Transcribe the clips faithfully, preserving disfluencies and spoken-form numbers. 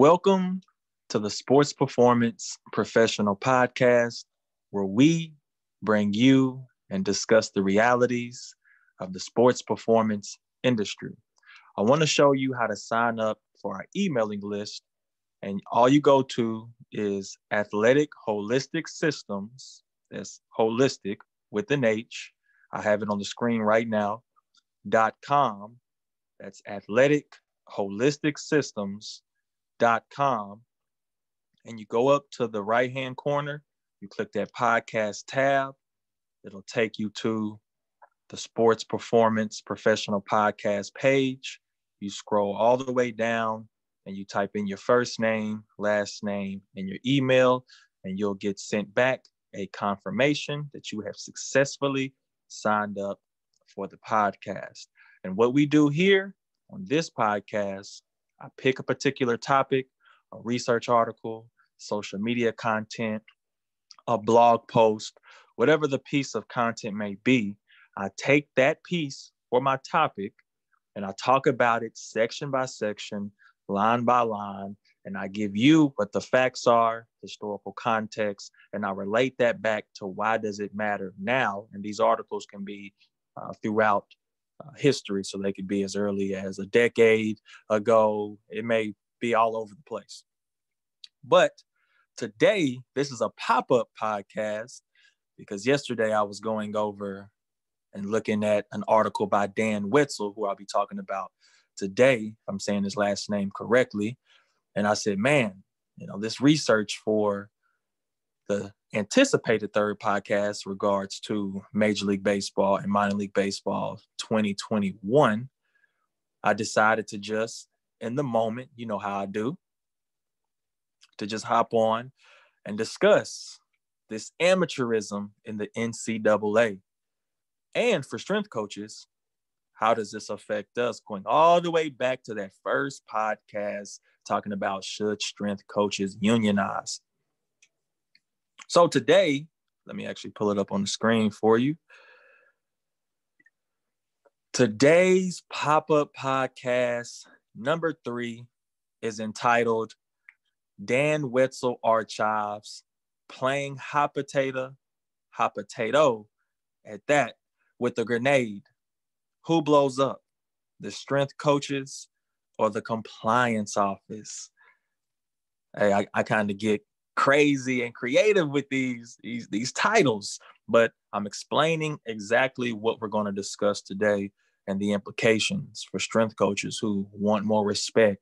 Welcome to the Sports Performance Professional Podcast, where we bring you and discuss the realities of the sports performance industry. I want to show you how to sign up for our emailing list, and all you go to is Athletic Holistic Systems. That's holistic with an H. I have it on the screen right now. Dot com. That's Athletic Holistic Systems. Dot com. And you go up to the right-hand corner. You click that podcast tab. It'll take you to the Sports Performance Professional Podcast page. You scroll all the way down and you type in your first name, last name, and your email, and you'll get sent back a confirmation that you have successfully signed up for the podcast. And what we do here on this podcast, I pick a particular topic, a research article, social media content, a blog post, whatever the piece of content may be. I take that piece or my topic and I talk about it section by section, line by line, and I give you what the facts are, historical context, and I relate that back to why does it matter now. And these articles can be uh, throughout uh, history, so they could be as early as a decade ago. It may be all over the place. But today, this is a pop-up podcast because yesterday I was going over and looking at an article by Dan Wetzel, who I'll be talking about today, if I'm saying his last name correctly. And I said, man, you know, this research for the anticipated third podcast regards to Major League Baseball and Minor League Baseball twenty twenty-one, I decided to just, in the moment, you know how I do, to just hop on and discuss this amateurism in the N C double A. And for strength coaches, how does this affect us? Going all the way back to that first podcast, talking about should strength coaches unionize? So today, let me actually pull it up on the screen for you. Today's pop-up podcast, number three, is entitled Dan Wetzel Archives, Playing Hot Potato, Hot Potato at that, with a grenade. Who blows up, the strength coaches or the compliance office? Hey, I, I kind of get crazy and creative with these, these, these titles, but I'm explaining exactly what we're going to discuss today and the implications for strength coaches who want more respect,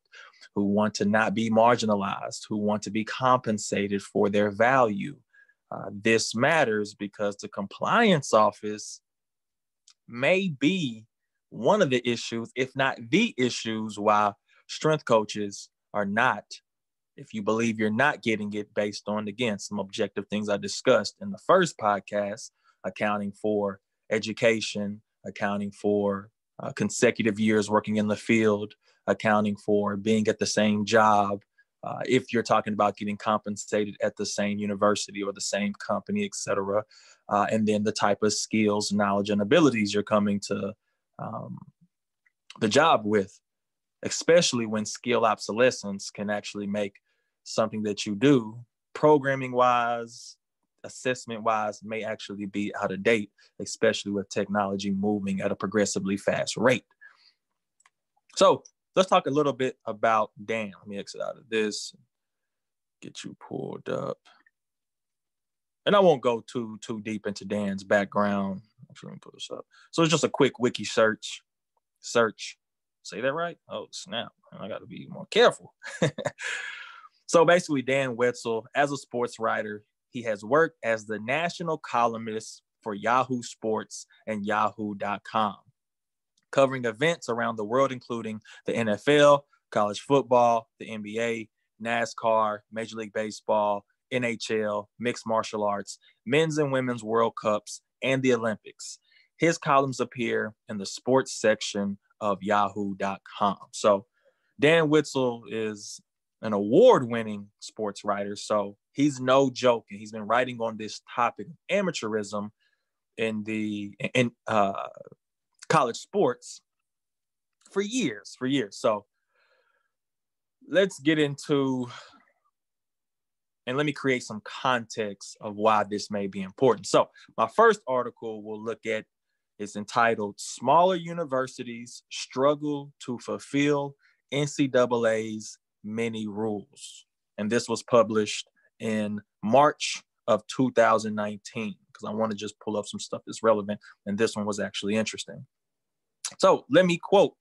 who want to not be marginalized, who want to be compensated for their value. Uh, this matters because the compliance office may be one of the issues, if not the issues, why strength coaches are not, if you believe you're not getting it based on, again, some objective things I discussed in the first podcast, accounting for education, accounting for uh, consecutive years working in the field, accounting for being at the same job, uh, if you're talking about getting compensated at the same university or the same company, et cetera. Uh, and then the type of skills, knowledge, and abilities you're coming to um, the job with, especially when skill obsolescence can actually make something that you do programming-wise, assessment-wise, may actually be out of date, especially with technology moving at a progressively fast rate. So let's talk a little bit about Dan. Let me exit out of this, get you pulled up. And I won't go too, too deep into Dan's background. Let me put this up. So it's just a quick wiki search. Search. Say that right? Oh, snap. I got to be more careful. So basically, Dan Wetzel, as a sports writer, he has worked as the national columnist for Yahoo Sports and Yahoo dot com, covering events around the world, including the N F L, college football, the N B A, NASCAR, Major League Baseball, N H L, mixed martial arts, men's and women's World Cups, and the Olympics. His columns appear in the sports section of Yahoo dot com. So Dan Wetzel is an award-winning sports writer, so he's no joke. And he's been writing on this topic of amateurism in the in uh, college sports for years, for years. So let's get into, and let me create some context of why this may be important. So my first article we'll look at is entitled Smaller Universities Struggle to Fulfill N C A A's Many Rules. And this was published in March of two thousand nineteen, because I want to just pull up some stuff that's relevant. And this one was actually interesting. So let me quote.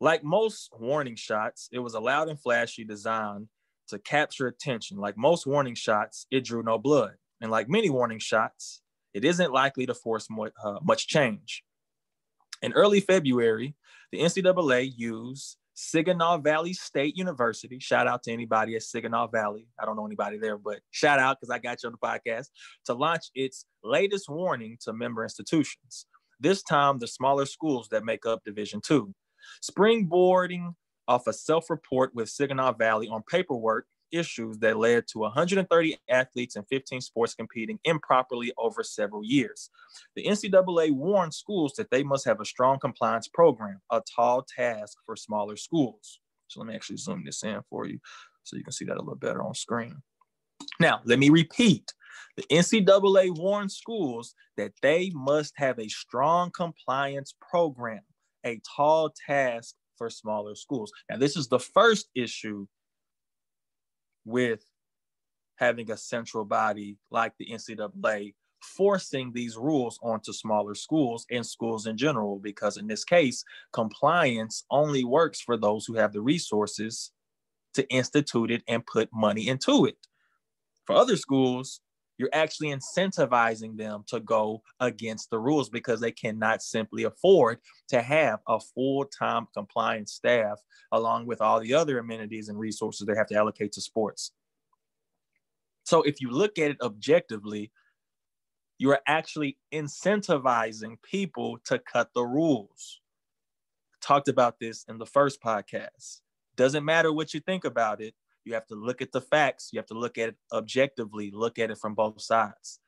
Like most warning shots, it was a loud and flashy design to capture attention. Like most warning shots, it drew no blood. And like many warning shots, it isn't likely to force more, uh, much change. In early February, the N C A A used Saginaw Valley State University. Shout out to anybody at Saginaw Valley. I don't know anybody there, but shout out because I got you on the podcast to launch its latest warning to member institutions. This time, the smaller schools that make up Division two. Springboarding off a self-report with Saginaw Valley on paperwork issues that led to one hundred thirty athletes and fifteen sports competing improperly over several years. The N C A A warned schools that they must have a strong compliance program, a tall task for smaller schools. So let me actually zoom this in for you so you can see that a little better on screen. Now, let me repeat. The N C A A warned schools that they must have a strong compliance program, a tall task for smaller schools. Now, this is the first issue with having a central body like the N C A A forcing these rules onto smaller schools and schools in general, because in this case, compliance only works for those who have the resources to institute it and put money into it. For other schools, you're actually incentivizing them to go against the rules because they cannot simply afford to have a full-time compliance staff along with all the other amenities and resources they have to allocate to sports. So if you look at it objectively, you are actually incentivizing people to cut the rules. Talked about this in the first podcast. Doesn't matter what you think about it. You have to look at the facts. You have to look at it objectively, look at it from both sides.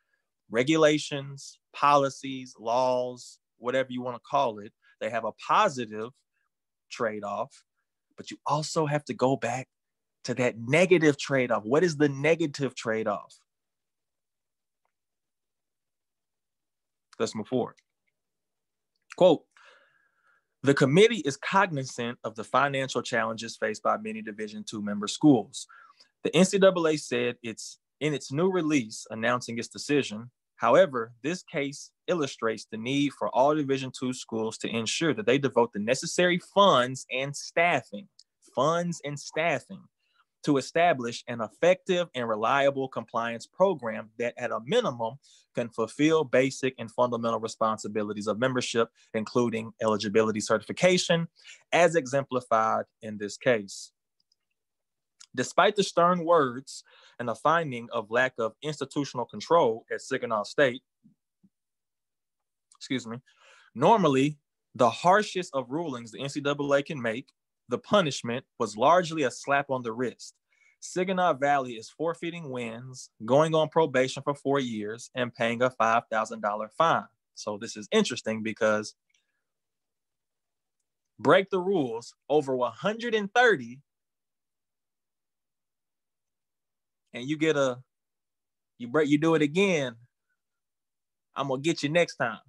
Regulations, policies, laws, whatever you want to call it, they have a positive trade-off, but you also have to go back to that negative trade-off. What is the negative trade-off? Let's move forward. Quote, the committee is cognizant of the financial challenges faced by many Division two member schools. The N C A A said it's in its new release announcing its decision. However, this case illustrates the need for all Division two schools to ensure that they devote the necessary funds and staffing, funds and staffing to establish an effective and reliable compliance program that at a minimum can fulfill basic and fundamental responsibilities of membership, including eligibility certification, as exemplified in this case. Despite the stern words and the finding of lack of institutional control at Saginaw State, excuse me, normally the harshest of rulings the N C A A can make, the punishment was largely a slap on the wrist. Saginaw Valley is forfeiting wins, going on probation for four years, and paying a five thousand dollars fine. So this is interesting because break the rules over one hundred thirty, and you get a, you break, you do it again, I'm gonna get you next time.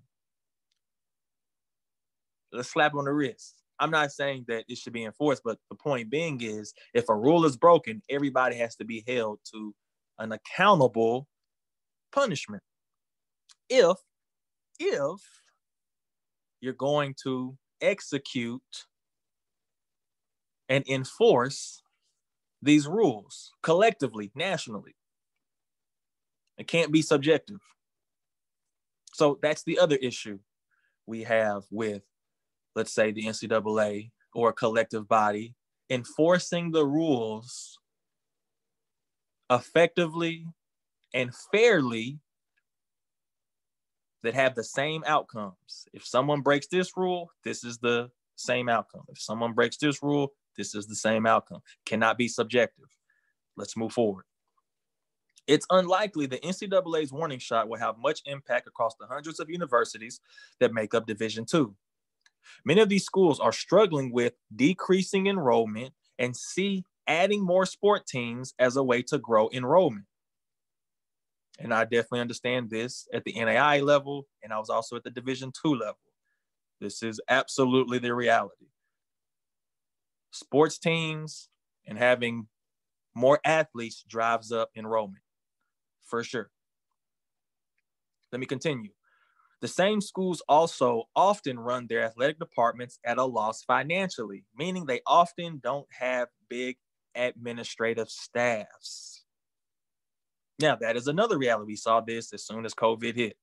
A slap on the wrist. I'm not saying that it should be enforced, but the point being is if a rule is broken, everybody has to be held to an accountable punishment. If, if you're going to execute and enforce these rules collectively, nationally, it can't be subjective. So that's the other issue we have with, let's say, the N C A A or a collective body enforcing the rules effectively and fairly that have the same outcomes. If someone breaks this rule, this is the same outcome. If someone breaks this rule, this is the same outcome. Cannot be subjective. Let's move forward. It's unlikely the N C A A's warning shot will have much impact across the hundreds of universities that make up Division two. Many of these schools are struggling with decreasing enrollment and see adding more sport teams as a way to grow enrollment. And I definitely understand this at the N A I A level, and I was also at the Division two level. This is absolutely the reality. Sports teams and having more athletes drives up enrollment, for sure. Let me continue. The same schools also often run their athletic departments at a loss financially, meaning they often don't have big administrative staffs. Now, that is another reality. We saw this as soon as COVID hit.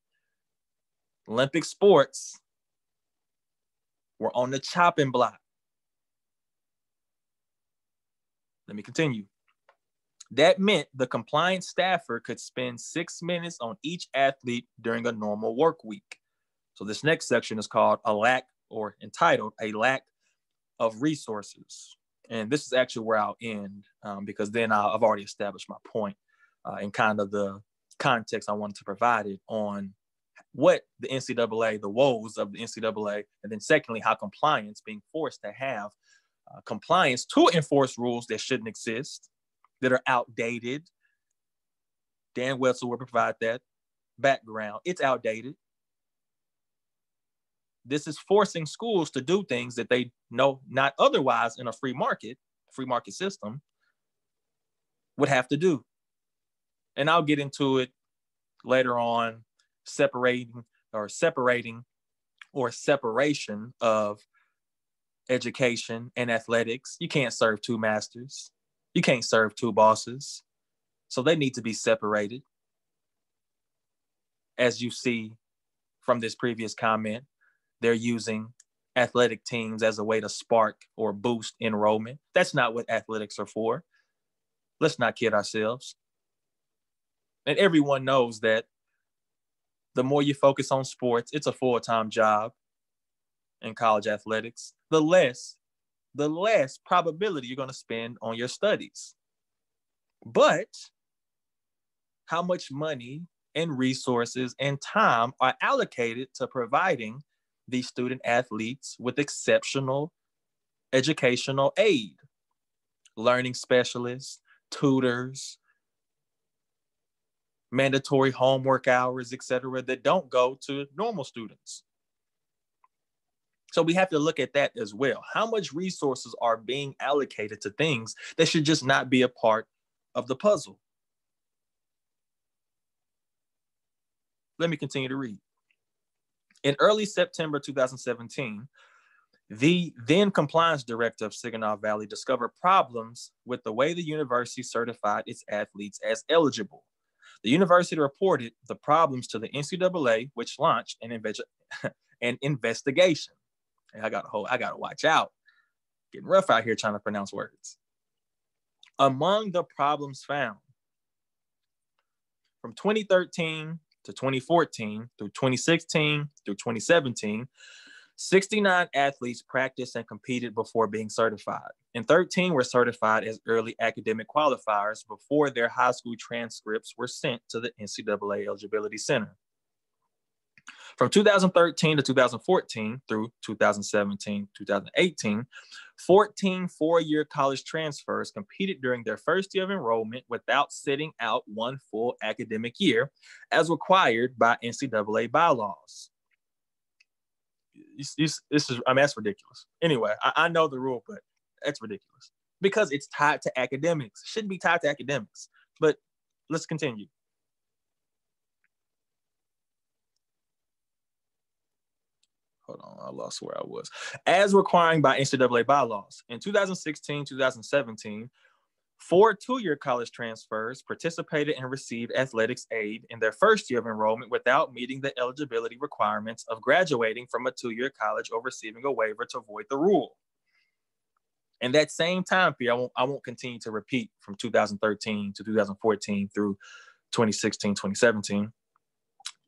Olympic sports were on the chopping block. Let me continue. That meant the compliance staffer could spend six minutes on each athlete during a normal work week. So this next section is called a lack or entitled a lack of resources. And this is actually where I'll end um, because then I'll, I've already established my point uh, and kind of the context I wanted to provide it on what the N C double A, the woes of the N C double A, and then secondly, how compliance being forced to have uh, compliance to enforce rules that shouldn't exist, that are outdated. Dan Wetzel will provide that background. It's outdated. This is forcing schools to do things that they know not otherwise in a free market, free market system would have to do. And I'll get into it later on, separating or separating or separation of education and athletics. You can't serve two masters. You can't serve two bosses, so they need to be separated. As you see from this previous comment, they're using athletic teams as a way to spark or boost enrollment. That's not what athletics are for. Let's not kid ourselves. And everyone knows that the more you focus on sports, it's a full-time job in college athletics, the less the less probability you're going to spend on your studies. But how much money and resources and time are allocated to providing these student athletes with exceptional educational aid, learning specialists, tutors, mandatory homework hours, et cetera, that don't go to normal students? So we have to look at that as well. How much resources are being allocated to things that should just not be a part of the puzzle? Let me continue to read. In early September two thousand seventeen, the then compliance director of Saginaw Valley discovered problems with the way the university certified its athletes as eligible. The university reported the problems to the N C double A, which launched an, inve- an investigation. And I got to hold, I got to watch out. Getting rough out here trying to pronounce words. Among the problems found, from twenty thirteen to twenty fourteen through twenty sixteen through twenty seventeen, sixty-nine athletes practiced and competed before being certified, and thirteen were certified as early academic qualifiers before their high school transcripts were sent to the N C double A Eligibility Center. From two thousand thirteen to two thousand fourteen through two thousand seventeen, two thousand eighteen, fourteen four-year college transfers competed during their first year of enrollment without sitting out one full academic year as required by N C double A bylaws. This, this, this is, I mean, that's ridiculous. Anyway, I, I know the rule, but that's ridiculous because it's tied to academics. It shouldn't be tied to academics, but let's continue. Hold on, I lost where I was. As requiring by N C double A bylaws, in two thousand sixteen, two thousand seventeen, four two-year college transfers participated and received athletics aid in their first year of enrollment without meeting the eligibility requirements of graduating from a two-year college or receiving a waiver to avoid the rule. And that same time period, I won't, I won't continue to repeat from two thousand thirteen to two thousand fourteen through twenty sixteen, twenty seventeen.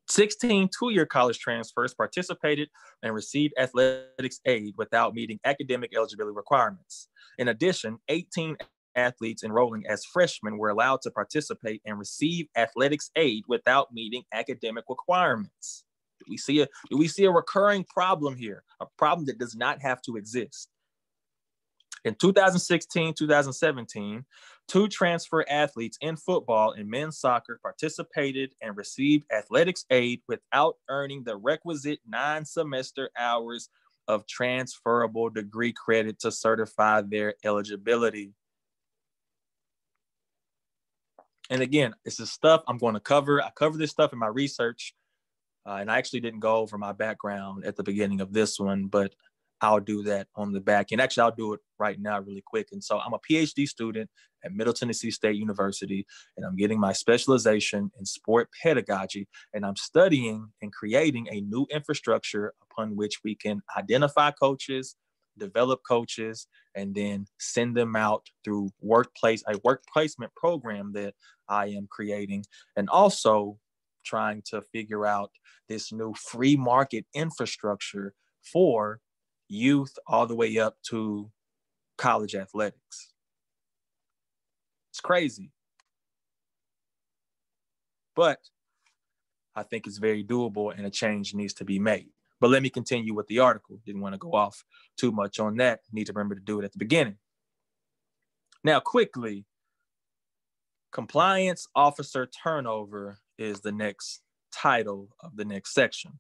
sixteen two-year college transfers participated and received athletics aid without meeting academic eligibility requirements. In addition, eighteen athletes enrolling as freshmen were allowed to participate and receive athletics aid without meeting academic requirements. Do we see a, do we see a recurring problem here, a problem that does not have to exist? In two thousand sixteen, two thousand seventeen, two transfer athletes in football and men's soccer participated and received athletics aid without earning the requisite nine semester hours of transferable degree credit to certify their eligibility. And again, this is stuff I'm going to cover. I cover this stuff in my research, uh, and I actually didn't go over my background at the beginning of this one, but I'll do that on the back end. Actually, I'll do it right now really quick. And so I'm a PhD student at Middle Tennessee State University, and I'm getting my specialization in sport pedagogy, and I'm studying and creating a new infrastructure upon which we can identify coaches, develop coaches, and then send them out through workplace, a work placement program that I am creating, and also trying to figure out this new free market infrastructure for youth all the way up to college athletics. It's crazy, but I think it's very doable and a change needs to be made. But let me continue with the article. Didn't want to go off too much on that. Need to remember to do it at the beginning. Now, quickly, compliance officer turnover is the next title of the next section.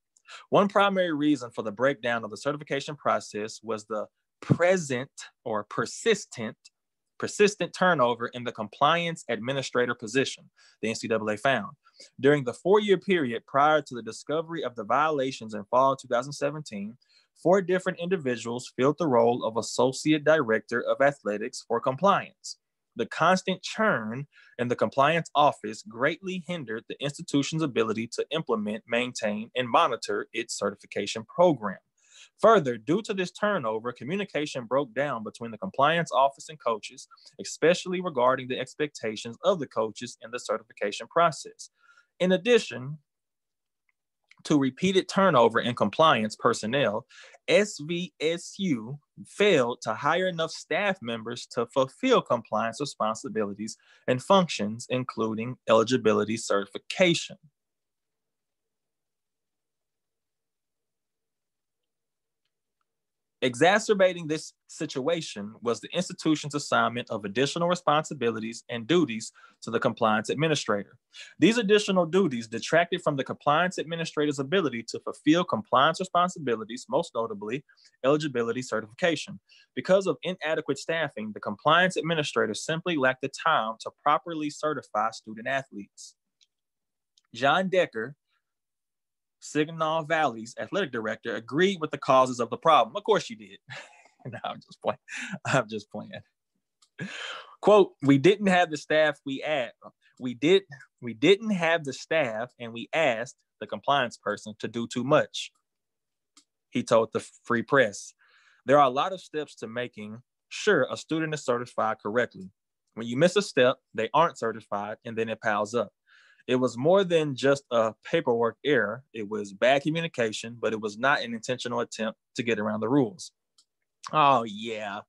One primary reason for the breakdown of the certification process was the present or persistent, persistent turnover in the compliance administrator position, the N C double A found. During the four-year period prior to the discovery of the violations in fall two thousand seventeen, four different individuals filled the role of Associate Director of Athletics for Compliance. The constant churn in the compliance office greatly hindered the institution's ability to implement, maintain, and monitor its certification program. Further, due to this turnover, communication broke down between the compliance office and coaches, especially regarding the expectations of the coaches in the certification process. In addition to repeated turnover in compliance personnel, S V S U failed to hire enough staff members to fulfill compliance responsibilities and functions, including eligibility certification. Exacerbating this situation was the institution's assignment of additional responsibilities and duties to the compliance administrator. These additional duties detracted from the compliance administrator's ability to fulfill compliance responsibilities, most notably eligibility certification. Because of inadequate staffing, the compliance administrator simply lacked the time to properly certify student athletes. John Decker, Saginaw Valley's athletic director, agreed with the causes of the problem. Of course you did. No, I'm just playing. I'm just playing. Quote, we didn't have the staff we asked. We, did, we didn't have the staff and we asked the compliance person to do too much, he told the Free Press. There are a lot of steps to making sure a student is certified correctly. When you miss a step, they aren't certified, and then it piles up. It was more than just a paperwork error. It was bad communication, but it was not an intentional attempt to get around the rules. Oh, yeah.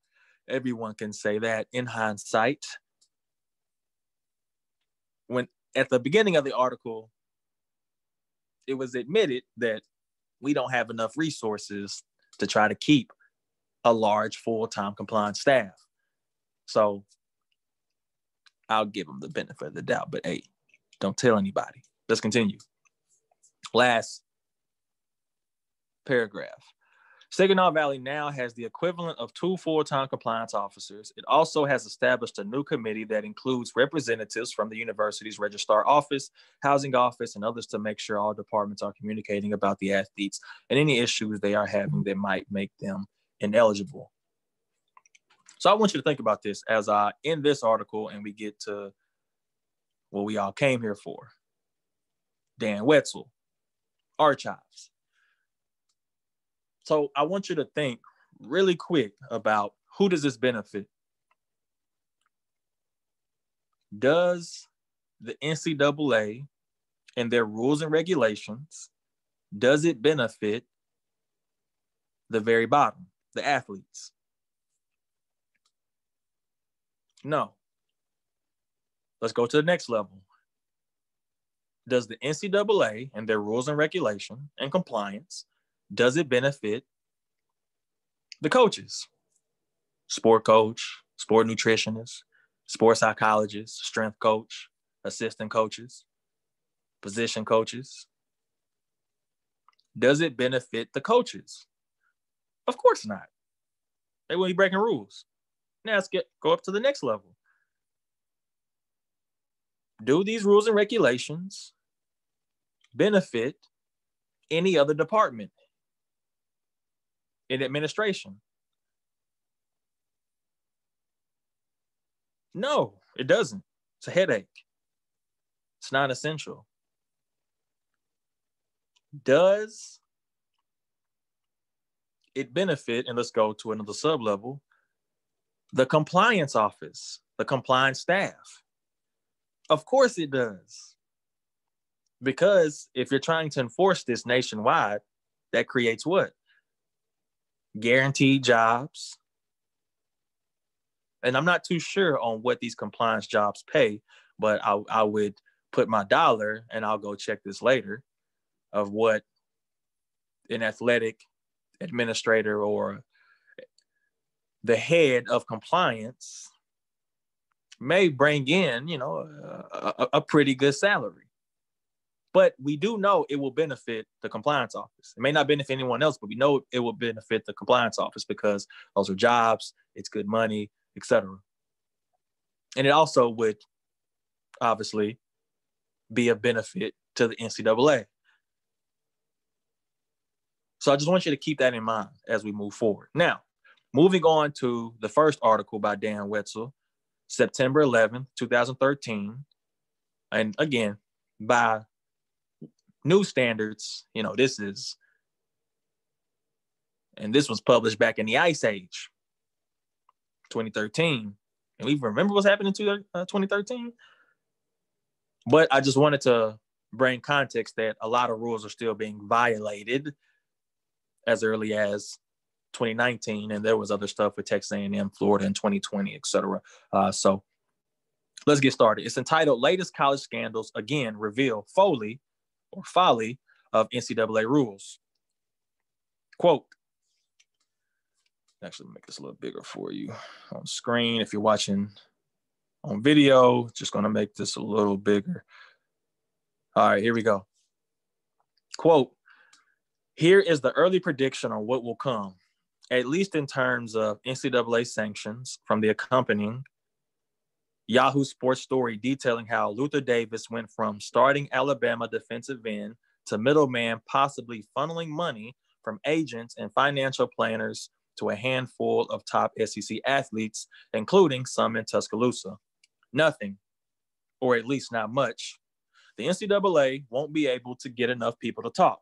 Everyone can say that in hindsight. When at the beginning of the article, it was admitted that we don't have enough resources to try to keep a large full-time compliance staff. So I'll give them the benefit of the doubt, but hey, don't tell anybody. Let's continue. Last paragraph. Saginaw Valley now has the equivalent of two full-time compliance officers. It also has established a new committee that includes representatives from the university's registrar office, housing office, and others to make sure all departments are communicating about the athletes and any issues they are having that might make them ineligible. So I want you to think about this as I end this article and we get to what we all came here for. Dan Wetzel, archives. So I want you to think really quick about, who does this benefit? Does the N C double A and their rules and regulations, does it benefit the very bottom, the athletes? No. Let's go to the next level. Does the N C double A and their rules and regulation and compliance, does it benefit the coaches? sport coach, sport nutritionist, sport psychologist, strength coach, assistant coaches, position coaches. Does it benefit the coaches? Of course not. They will be breaking rules. Now let's get, go up to the next level. Do these rules and regulations benefit any other department in administration? No, it doesn't. It's a headache. It's not essential. Does it benefit, and let's go to another sub-level, the compliance office, the compliance staff? Of course it does. Because if you're trying to enforce this nationwide, that creates what? Guaranteed jobs. And I'm not too sure on what these compliance jobs pay, but I, I would put my dollar, and I'll go check this later, of what an athletic administrator or the head of compliance may bring in, you know, a, a, a pretty good salary. But we do know it will benefit the compliance office. It may not benefit anyone else, but we know it will benefit the compliance office because those are jobs, it's good money, et cetera. And it also would obviously be a benefit to the N C double A. So I just want you to keep that in mind as we move forward. Now, moving on to the first article by Dan Wetzel, September eleventh, two thousand thirteen. And again, by new standards, you know, this is, and this was published back in the Ice Age, twenty thirteen. And we remember what's happening in twenty thirteen. But I just wanted to bring context that a lot of rules are still being violated as early as twenty nineteen, and there was other stuff with Texas A and M, Florida in twenty twenty, et cetera. Uh, so let's get started. It's entitled Latest College Scandals, Again, Reveal Folly or Folly of N C double A Rules. Quote, actually make this a little bigger for you on screen. If you're watching on video, just gonna make this a little bigger. All right, here we go. Quote, here is the early prediction on what will come, at least in terms of N C double A sanctions, from the accompanying Yahoo Sports story detailing how Luther Davis went from starting Alabama defensive end to middleman, possibly funneling money from agents and financial planners to a handful of top S E C athletes, including some in Tuscaloosa. Nothing, or at least not much. The N C double A won't be able to get enough people to talk.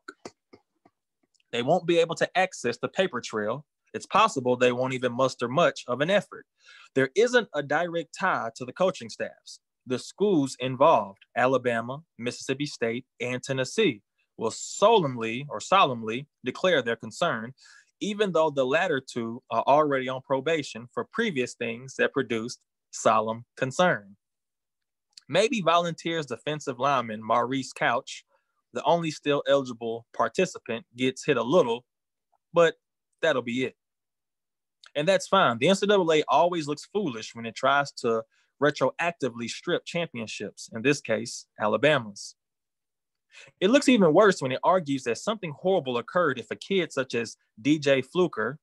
They won't be able to access the paper trail. It's possible they won't even muster much of an effort. There isn't a direct tie to the coaching staffs. The schools involved, Alabama, Mississippi State, and Tennessee, will solemnly or solemnly declare their concern, even though the latter two are already on probation for previous things that produced solemn concern. Maybe Volunteers defensive lineman Maurice Couch, the only still eligible participant, gets hit a little, but that'll be it. And that's fine. The N C double A always looks foolish when it tries to retroactively strip championships, in this case, Alabama's. It looks even worse when it argues that something horrible occurred if a kid such as D J Fluker,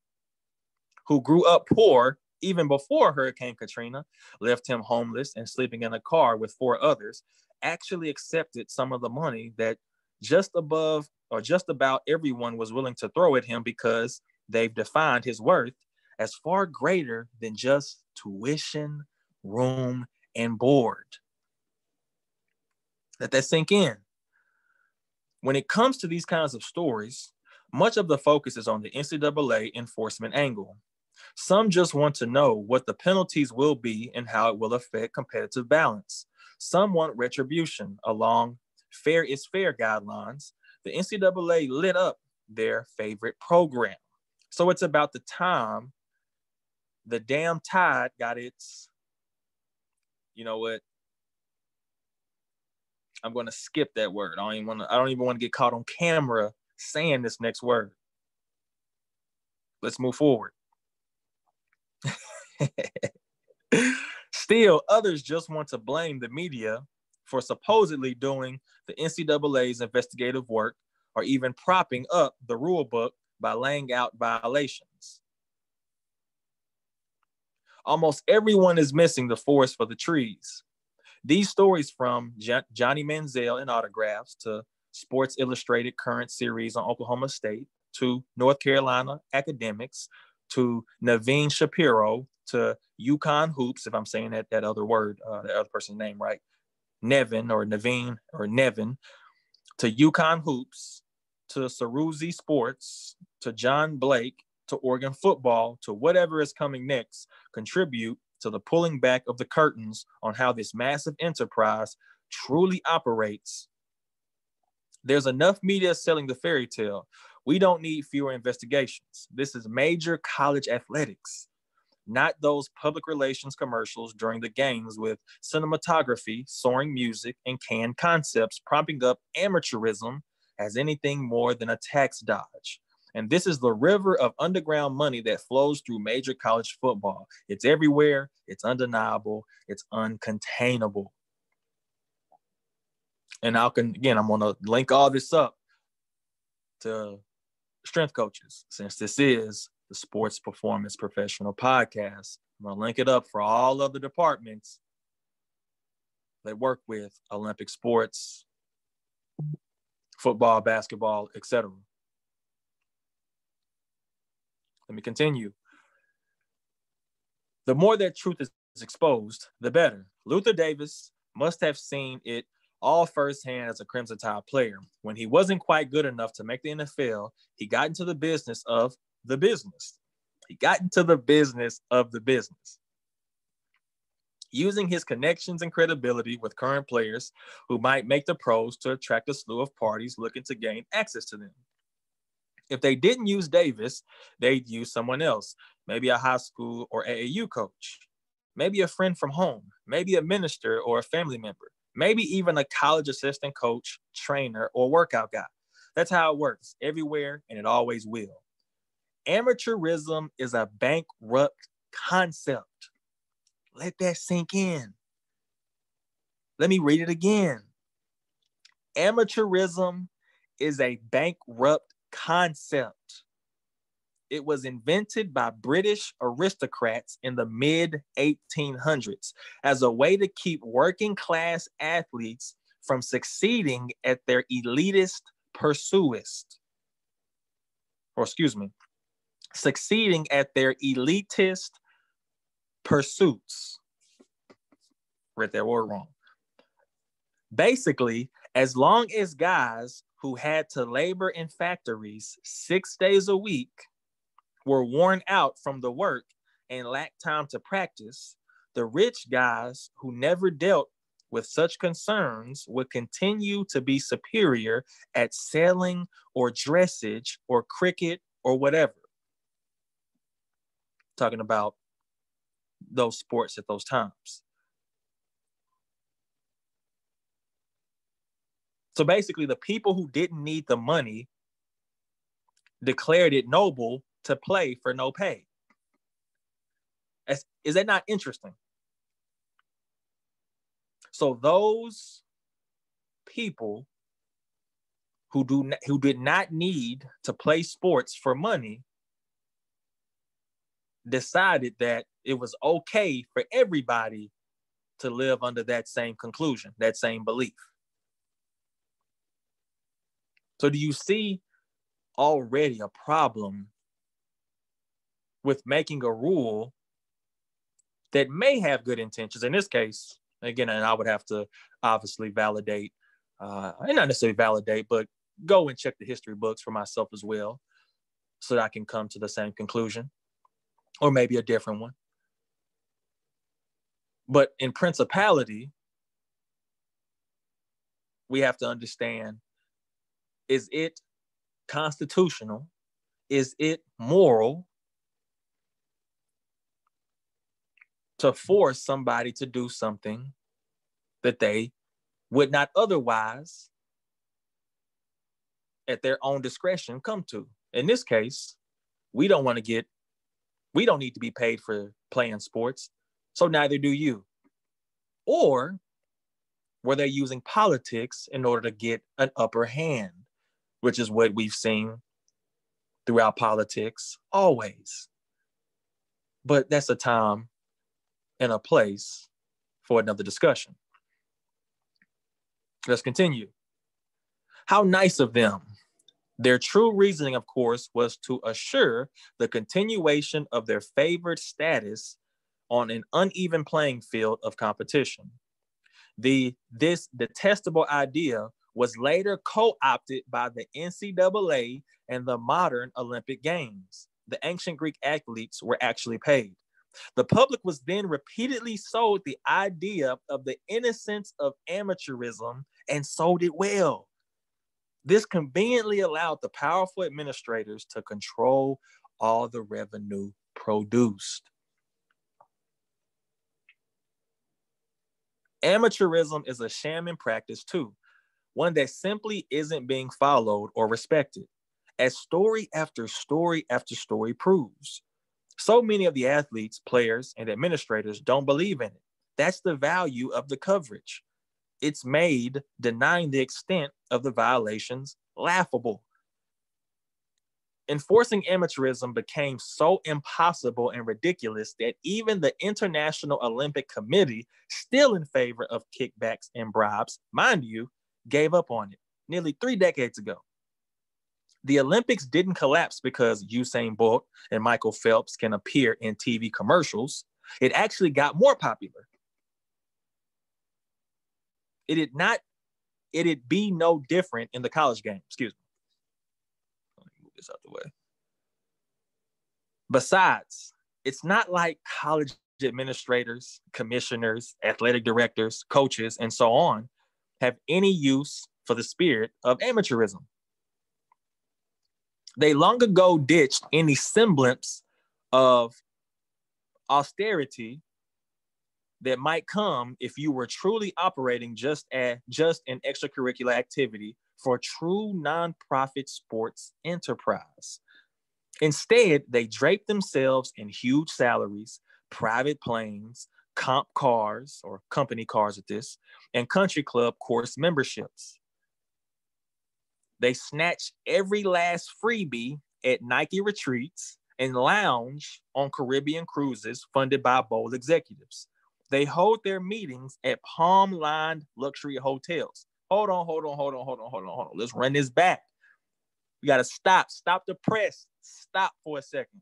who grew up poor even before Hurricane Katrina, left him homeless and sleeping in a car with four others, actually accepted some of the money that just above or just about everyone was willing to throw at him, because they've defined his worth as far greater than just tuition, room, and board. Let that sink in. When it comes to these kinds of stories, much of the focus is on the N C double A enforcement angle. Some just want to know what the penalties will be and how it will affect competitive balance. Some want retribution along fair is fair guidelines. The N C double A lit up their favorite program. So it's about the time the damn Tide got its, you know what? I'm going to skip that word. I don't even want to, I don't even want to get caught on camera saying this next word. Let's move forward. Still, others just want to blame the media for supposedly doing the N C double A's investigative work or even propping up the rule book by laying out violations. Almost everyone is missing the forest for the trees. These stories, from Jo- Johnny Manziel in autographs to Sports Illustrated current series on Oklahoma State, to North Carolina academics, to Nevin Shapiro, to UConn hoops, if I'm saying that, that other word, uh, the other person's name right, Nevin or Naveen or Nevin, to UConn hoops, to Ceruzzi Sports, to John Blake, to Oregon football, to whatever is coming next, contribute to the pulling back of the curtains on how this massive enterprise truly operates. There's enough media selling the fairy tale. We don't need fewer investigations. This is major college athletics, not those public relations commercials during the games with cinematography, soaring music, and canned concepts propping up amateurism as anything more than a tax dodge. And this is the river of underground money that flows through major college football. It's everywhere, it's undeniable, it's uncontainable. And I can, again, I'm gonna link all this up to strength coaches, since this is the Sports Performance Professional Podcast. I'm gonna link it up for all other departments that work with Olympic sports, football, basketball, et cetera. Let me continue. The more that truth is exposed, the better. Luther Davis must have seen it all firsthand as a Crimson Tide player. When he wasn't quite good enough to make the N F L, he got into the business of the business. He got into the business of the business. Using his connections and credibility with current players who might make the pros to attract a slew of parties looking to gain access to them. If they didn't use Davis, they'd use someone else, maybe a high school or A A U coach, maybe a friend from home, maybe a minister or a family member, maybe even a college assistant coach, trainer, or workout guy. That's how it works everywhere, and it always will. Amateurism is a bankrupt concept. Let that sink in. Let me read it again. Amateurism is a bankrupt concept. It was invented by British aristocrats in the mid eighteen hundreds as a way to keep working class athletes from succeeding at their elitist pursuits, or excuse me, succeeding at their elitist pursuits. Read that word wrong. Basically, as long as guys who had to labor in factories six days a week were worn out from the work and lacked time to practice, the rich guys who never dealt with such concerns would continue to be superior at selling or dressage or cricket or whatever. Talking about those sports at those times. So basically, the people who didn't need the money declared it noble to play for no pay. Is, is that not interesting? So those people who do not, who did not need to play sports for money decided that it was okay for everybody to live under that same conclusion, that same belief. So do you see already a problem with making a rule that may have good intentions? In this case, again, and I would have to obviously validate, uh, and not necessarily validate, but go and check the history books for myself as well, so that I can come to the same conclusion, or maybe a different one. But in principality, we have to understand, is it constitutional? Is it moral to force somebody to do something that they would not otherwise, at their own discretion, come to? In this case, we don't want to get we don't need to be paid for playing sports, so neither do you. Or were they using politics in order to get an upper hand, which is what we've seen throughout politics always. But that's a time and a place for another discussion. Let's continue. How nice of them. Their true reasoning, of course, was to assure the continuation of their favored status on an uneven playing field of competition. The, this detestable idea was later co-opted by the N C double A and the modern Olympic Games. The ancient Greek athletes were actually paid. The public was then repeatedly sold the idea of the innocence of amateurism and sold it well. This conveniently allowed the powerful administrators to control all the revenue produced. Amateurism is a sham in practice too, one that simply isn't being followed or respected, as story after story after story proves. So many of the athletes, players, and administrators don't believe in it. That's the value of the coverage. It's made denying the extent of the violations laughable. Enforcing amateurism became so impossible and ridiculous that even the International Olympic Committee, still in favor of kickbacks and bribes, mind you, gave up on it nearly three decades ago. The Olympics didn't collapse because Usain Bolt and Michael Phelps can appear in T V commercials. It actually got more popular. It did not, it'd be no different in the college game, excuse me. This out the way. Besides, it's not like college administrators, commissioners, athletic directors, coaches, and so on have any use for the spirit of amateurism. They long ago ditched any semblance of austerity that might come if you were truly operating just at just an extracurricular activity for true nonprofit sports enterprise. Instead, they drape themselves in huge salaries, private planes, comp cars or company cars at this, and country club course memberships. They snatch every last freebie at Nike retreats and lounge on Caribbean cruises funded by bowl executives. They hold their meetings at palm-lined luxury hotels. Hold on, hold on, hold on, hold on, hold on, hold on. Let's run this back. We got to stop. Stop the press. Stop for a second.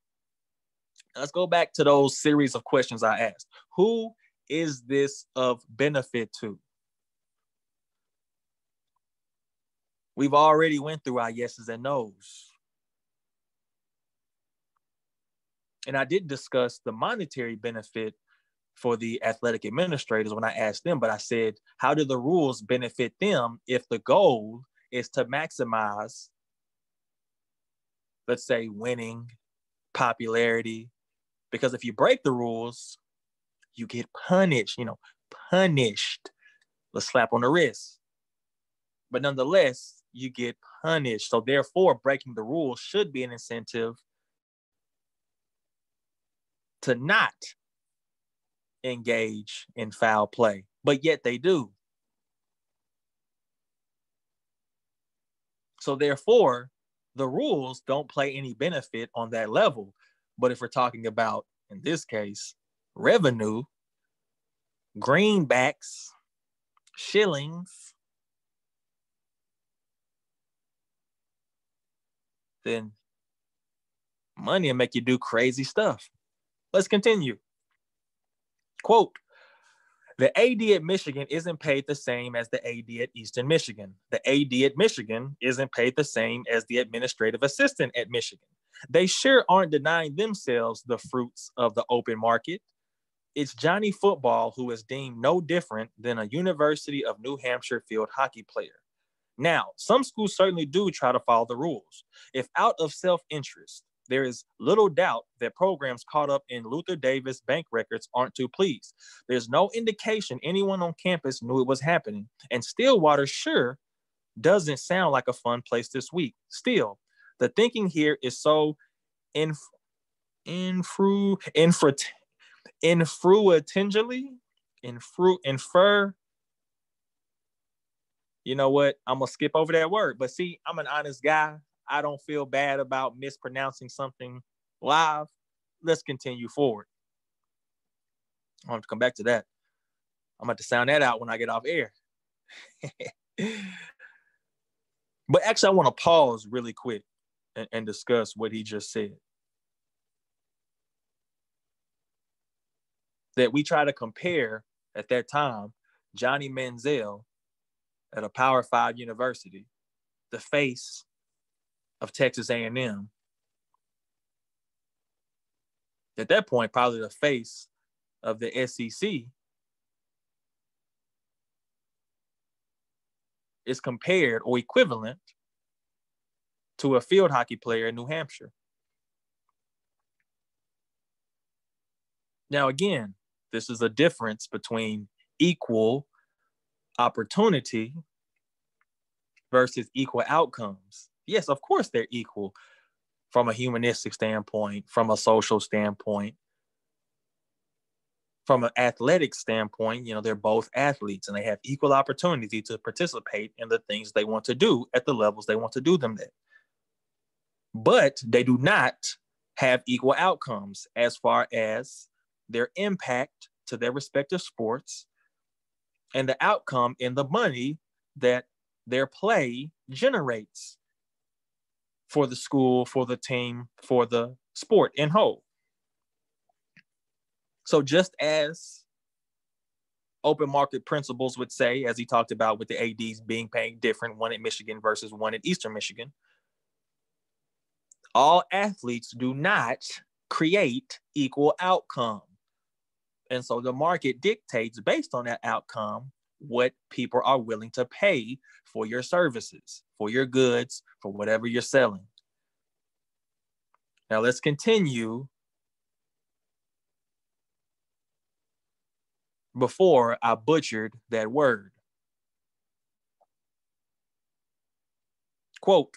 Let's go back to those series of questions I asked. Who is this of benefit to? We've already went through our yeses and nos. And I did discuss the monetary benefit for the athletic administrators when I asked them, but I said, how do the rules benefit them if the goal is to maximize, let's say, winning, popularity? Because if you break the rules, you get punished, you know, punished. The slap on the wrist. But nonetheless, you get punished. So therefore, breaking the rules should be an incentive to not engage in foul play, but yet they do. So therefore, the rules don't play any benefit on that level. But if we're talking about, in this case, revenue, greenbacks, shillings, then money will make you do crazy stuff. Let's continue. Quote, the A D at Michigan isn't paid the same as the A D at Eastern Michigan. The A D at Michigan isn't paid the same as the administrative assistant at Michigan. They sure aren't denying themselves the fruits of the open market. It's Johnny Football who is deemed no different than a University of New Hampshire field hockey player. Now, some schools certainly do try to follow the rules. If out of self-interest, there is little doubt that programs caught up in Luther Davis bank records aren't too pleased. There's no indication anyone on campus knew it was happening. And Stillwater sure doesn't sound like a fun place this week. Still, the thinking here is so inf- infru infra infruitingly infru infer. You know what? I'm gonna skip over that word. But see, I'm an honest guy. I don't feel bad about mispronouncing something live. Let's continue forward. I'm gonna have to come back to that. I'm about to sound that out when I get off air. But actually, I want to pause really quick and, and discuss what he just said. That we try to compare at that time, Johnny Manziel at a Power Five university, the face of Texas A and M. At that point, probably the face of the S E C, is compared or equivalent to a field hockey player in New Hampshire. Now, again, this is a difference between equal opportunity versus equal outcomes. Yes, of course, they're equal from a humanistic standpoint, from a social standpoint, from an athletic standpoint. You know, they're both athletes and they have equal opportunity to participate in the things they want to do at the levels they want to do them at. But they do not have equal outcomes as far as their impact to their respective sports and the outcome in the money that their play generates for the school, for the team, for the sport in whole. So just as open market principles would say, as he talked about with the A Ds being paid different, one at Michigan versus one at Eastern Michigan, all athletes do not create equal outcome. And so the market dictates, based on that outcome, what people are willing to pay for your services, for your goods, for whatever you're selling. Now let's continue before I butchered that word. Quote,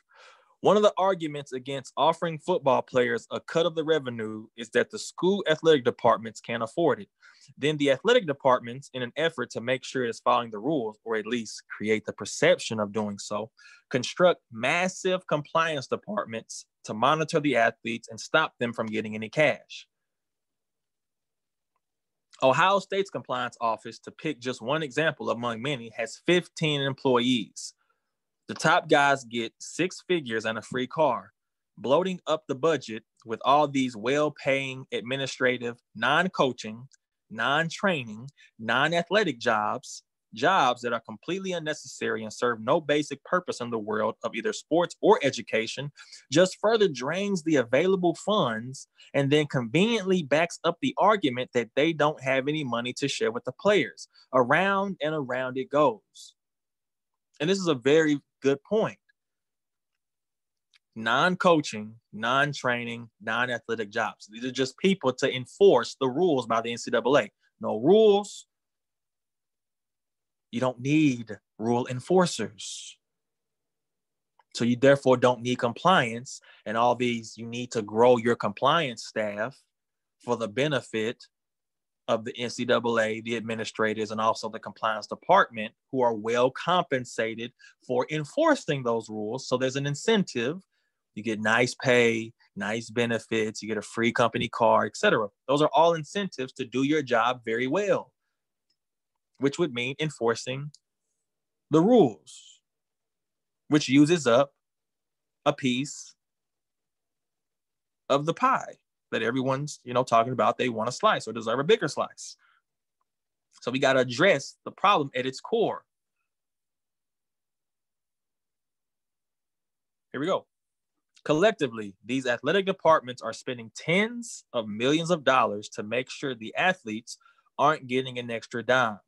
one of the arguments against offering football players a cut of the revenue is that the school athletic departments can't afford it. Then the athletic departments, in an effort to make sure it's following the rules, or at least create the perception of doing so, construct massive compliance departments to monitor the athletes and stop them from getting any cash. Ohio State's compliance office, to pick just one example among many, has fifteen employees. The top guys get six figures and a free car, bloating up the budget with all these well-paying administrative, non-coaching, non-training, non-athletic jobs, jobs that are completely unnecessary and serve no basic purpose in the world of either sports or education, just further drains the available funds and then conveniently backs up the argument that they don't have any money to share with the players. Around and around it goes. And this is a very good point. Non-coaching, non-training, non-athletic jobs. These are just people to enforce the rules by the N C double A. No rules, you don't need rule enforcers. So you therefore don't need compliance and all these. You need to grow your compliance staff for the benefit of the N C double A, the administrators, and also the compliance department, who are well compensated for enforcing those rules. So there's an incentive. You get nice pay, nice benefits, you get a free company car, et cetera. Those are all incentives to do your job very well, which would mean enforcing the rules, which uses up a piece of the pie that everyone's, you know, talking about they want a slice or deserve a bigger slice. So we got to address the problem at its core. Here we go. Collectively, these athletic departments are spending tens of millions of dollars to make sure the athletes aren't getting an extra dime.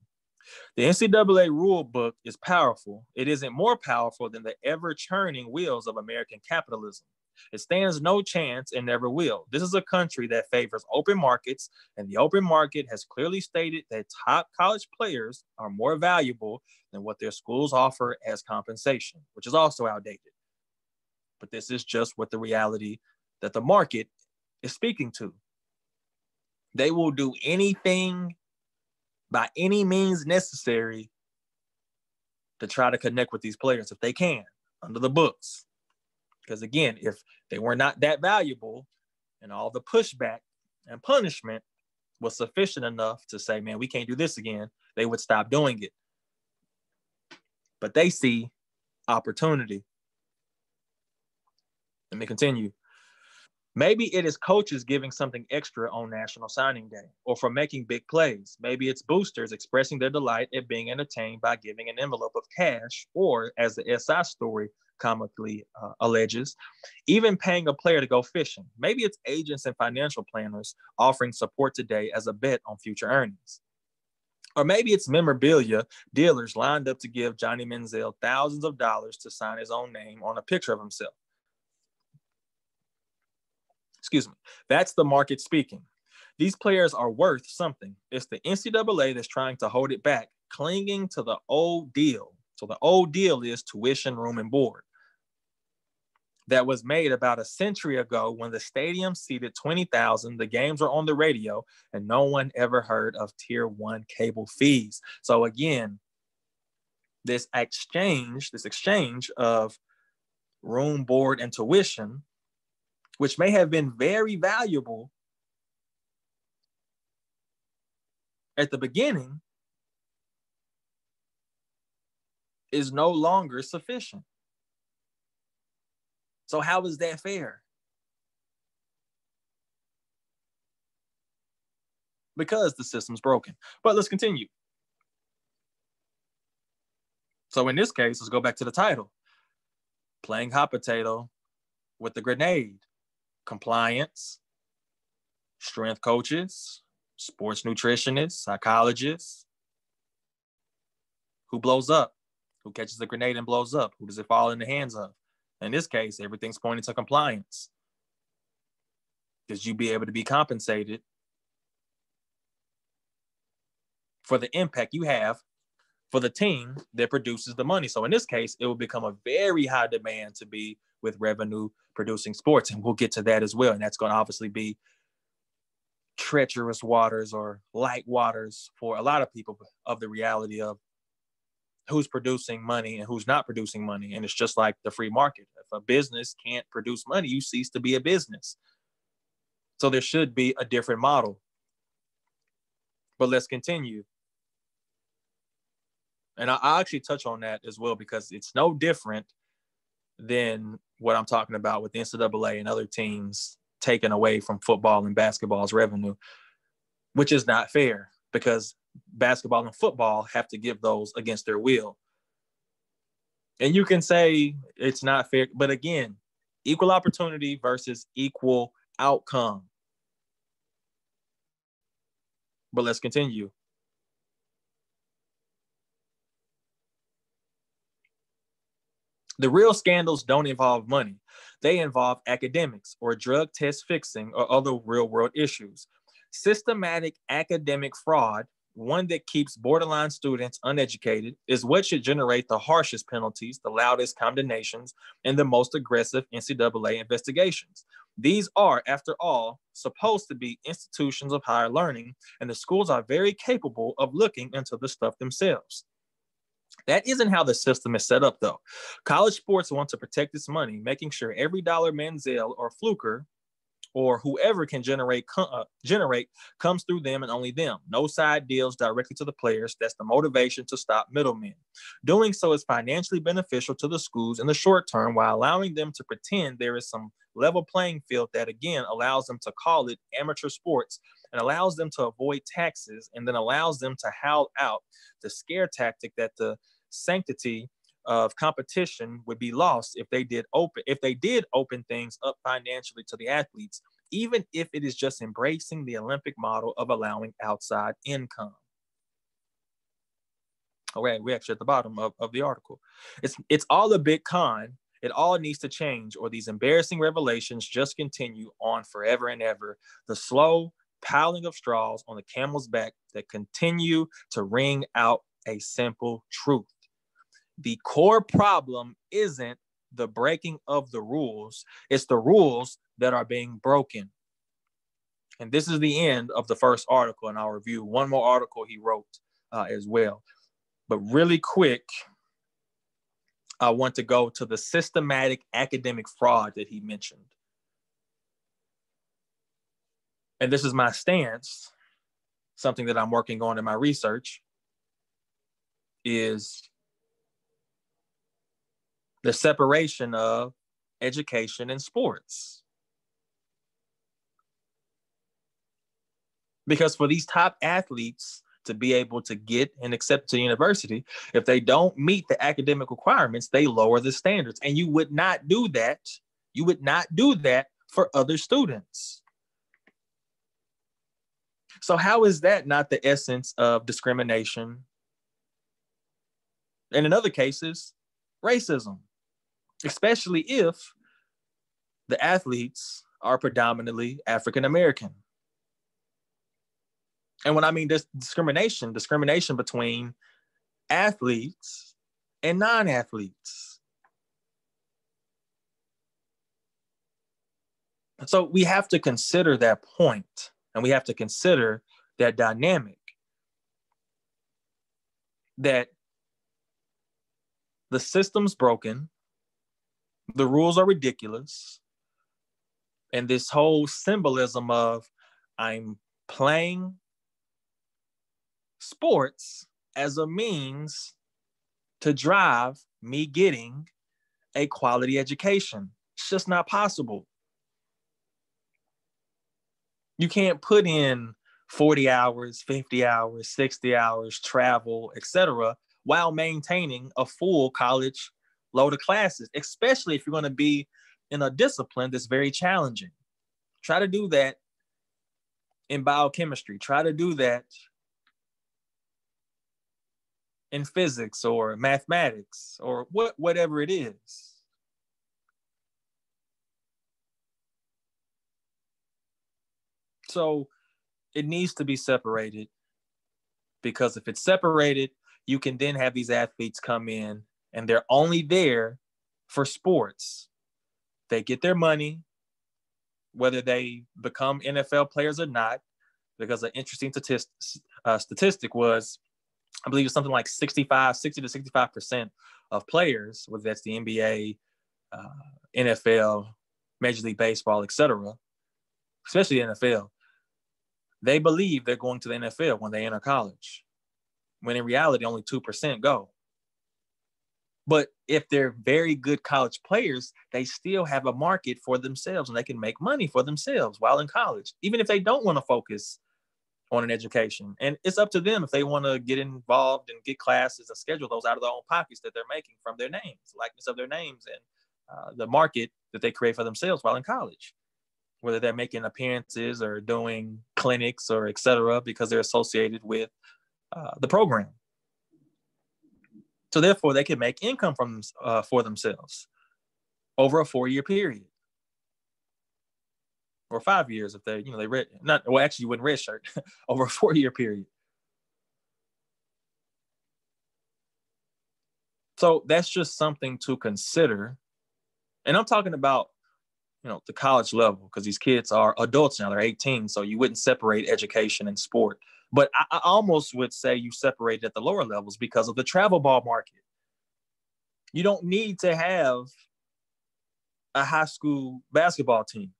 The N C double A rule book is powerful. It isn't more powerful than the ever-churning wheels of American capitalism. It stands no chance and never will. This is a country that favors open markets, and the open market has clearly stated that top college players are more valuable than what their schools offer as compensation, which is also outdated. But this is just what the reality that the market is speaking to. They will do anything by any means necessary to try to connect with these players if they can, under the books. Because again, if they were not that valuable and all the pushback and punishment was sufficient enough to say, man, we can't do this again, they would stop doing it. But they see opportunity. Let me continue. Maybe it is coaches giving something extra on National Signing Day or for making big plays. Maybe it's boosters expressing their delight at being entertained by giving an envelope of cash or, as the S I story comically uh, alleges, even paying a player to go fishing. Maybe it's agents and financial planners offering support today as a bet on future earnings. Or maybe it's memorabilia dealers lined up to give Johnny Manziel thousands of dollars to sign his own name on a picture of himself. Excuse me. That's the market speaking. These players are worth something. It's the N C double A that's trying to hold it back, clinging to the old deal. So the old deal is tuition, room, and board. That was made about a century ago when the stadium seated twenty thousand, the games were on the radio, and no one ever heard of tier one cable fees. So again, this exchange, this exchange of room, board, and tuition, which may have been very valuable at the beginning, is no longer sufficient. So how is that fair? Because the system's broken. But let's continue. So in this case, let's go back to the title. Playing hot potato with the grenade. Compliance, strength coaches, sports nutritionists, psychologists. Who blows up? Who catches the grenade and blows up? Who does it fall in the hands of? In this case, everything's pointing to compliance. Because you'd be able to be compensated for the impact you have for the team that produces the money. So in this case, it will become a very high demand to be with revenue-producing sports, and we'll get to that as well. And that's going to obviously be treacherous waters or light waters for a lot of people of the reality of who's producing money and who's not producing money. And it's just like the free market. If a business can't produce money, you cease to be a business. So there should be a different model. But let's continue. And I'll actually touch on that as well, because it's no different than what I'm talking about with the N C double A and other teams taken away from football and basketball's revenue, which is not fair, because basketball and football have to give those against their will. And you can say it's not fair, but again, equal opportunity versus equal outcome. But let's continue. The real scandals don't involve money. They involve academics or drug test fixing or other real-world issues. Systematic academic fraud, one that keeps borderline students uneducated, is what should generate the harshest penalties, the loudest condemnations, and the most aggressive N C double A investigations. These are, after all, supposed to be institutions of higher learning, and the schools are very capable of looking into the stuff themselves. That isn't how the system is set up, though. College sports want to protect its money, making sure every dollar Manziel or Fluker or whoever can generate, uh, generate comes through them and only them. No side deals directly to the players. That's the motivation to stop middlemen. Doing so is financially beneficial to the schools in the short term while allowing them to pretend there is some level playing field that, again, allows them to call it amateur sports and allows them to avoid taxes and then allows them to howl out the scare tactic that the sanctity of competition would be lost if they did open if they did open things up financially to the athletes, even if it is just embracing the Olympic model of allowing outside income. All right, we're actually at the bottom of, of the article. It's it's all a big con. It all needs to change, or these embarrassing revelations just continue on forever and ever. The slow piling of straws on the camel's back that continue to wring out a simple truth. The core problem isn't the breaking of the rules. It's the rules that are being broken. And this is the end of the first article in our review. One more article he wrote uh, as well. But really quick, I want to go to the systematic academic fraud that he mentioned. And this is my stance, something that I'm working on in my research, is the separation of education and sports. Because for these top athletes to be able to get and accept to university, if they don't meet the academic requirements, they lower the standards. And you would not do that. You would not do that for other students. So how is that not the essence of discrimination? And in other cases, racism, especially if the athletes are predominantly African-American. And when I mean this discrimination, discrimination between athletes and non-athletes. So we have to consider that point. And we have to consider that dynamic, that the system's broken, the rules are ridiculous, and this whole symbolism of I'm playing sports as a means to drive me getting a quality education. It's just not possible. You can't put in forty hours, fifty hours, sixty hours, travel, et cetera, while maintaining a full college load of classes, especially if you're going to be in a discipline that's very challenging. Try to do that in biochemistry. Try to do that in physics or mathematics or what, whatever it is. So it needs to be separated, because if it's separated, you can then have these athletes come in and they're only there for sports. They get their money, whether they become N F L players or not, because an interesting statistic, uh, statistic was, I believe it's something like sixty-five, sixty to sixty-five percent of players, whether that's the N B A, uh, N F L, Major League Baseball, et cetera, especially the N F L, they believe they're going to the N F L when they enter college, when in reality, only two percent go. But if they're very good college players, they still have a market for themselves and they can make money for themselves while in college, even if they don't want to focus on an education. And it's up to them if they want to get involved and get classes and schedule those out of their own pockets that they're making from their names, likeness of their names, and uh, the market that they create for themselves while in college, whether they're making appearances or doing clinics or et cetera, because they're associated with uh, the program. So therefore they can make income from uh, for themselves over a four-year period, or five years if they, you know, they red, not, well, actually you wouldn't redshirt over a four-year period. So that's just something to consider. And I'm talking about, you know, the college level, because these kids are adults now, they're eighteen. So you wouldn't separate education and sport. But I, I almost would say you separate it at the lower levels because of the travel ball market. You don't need to have a high school basketball team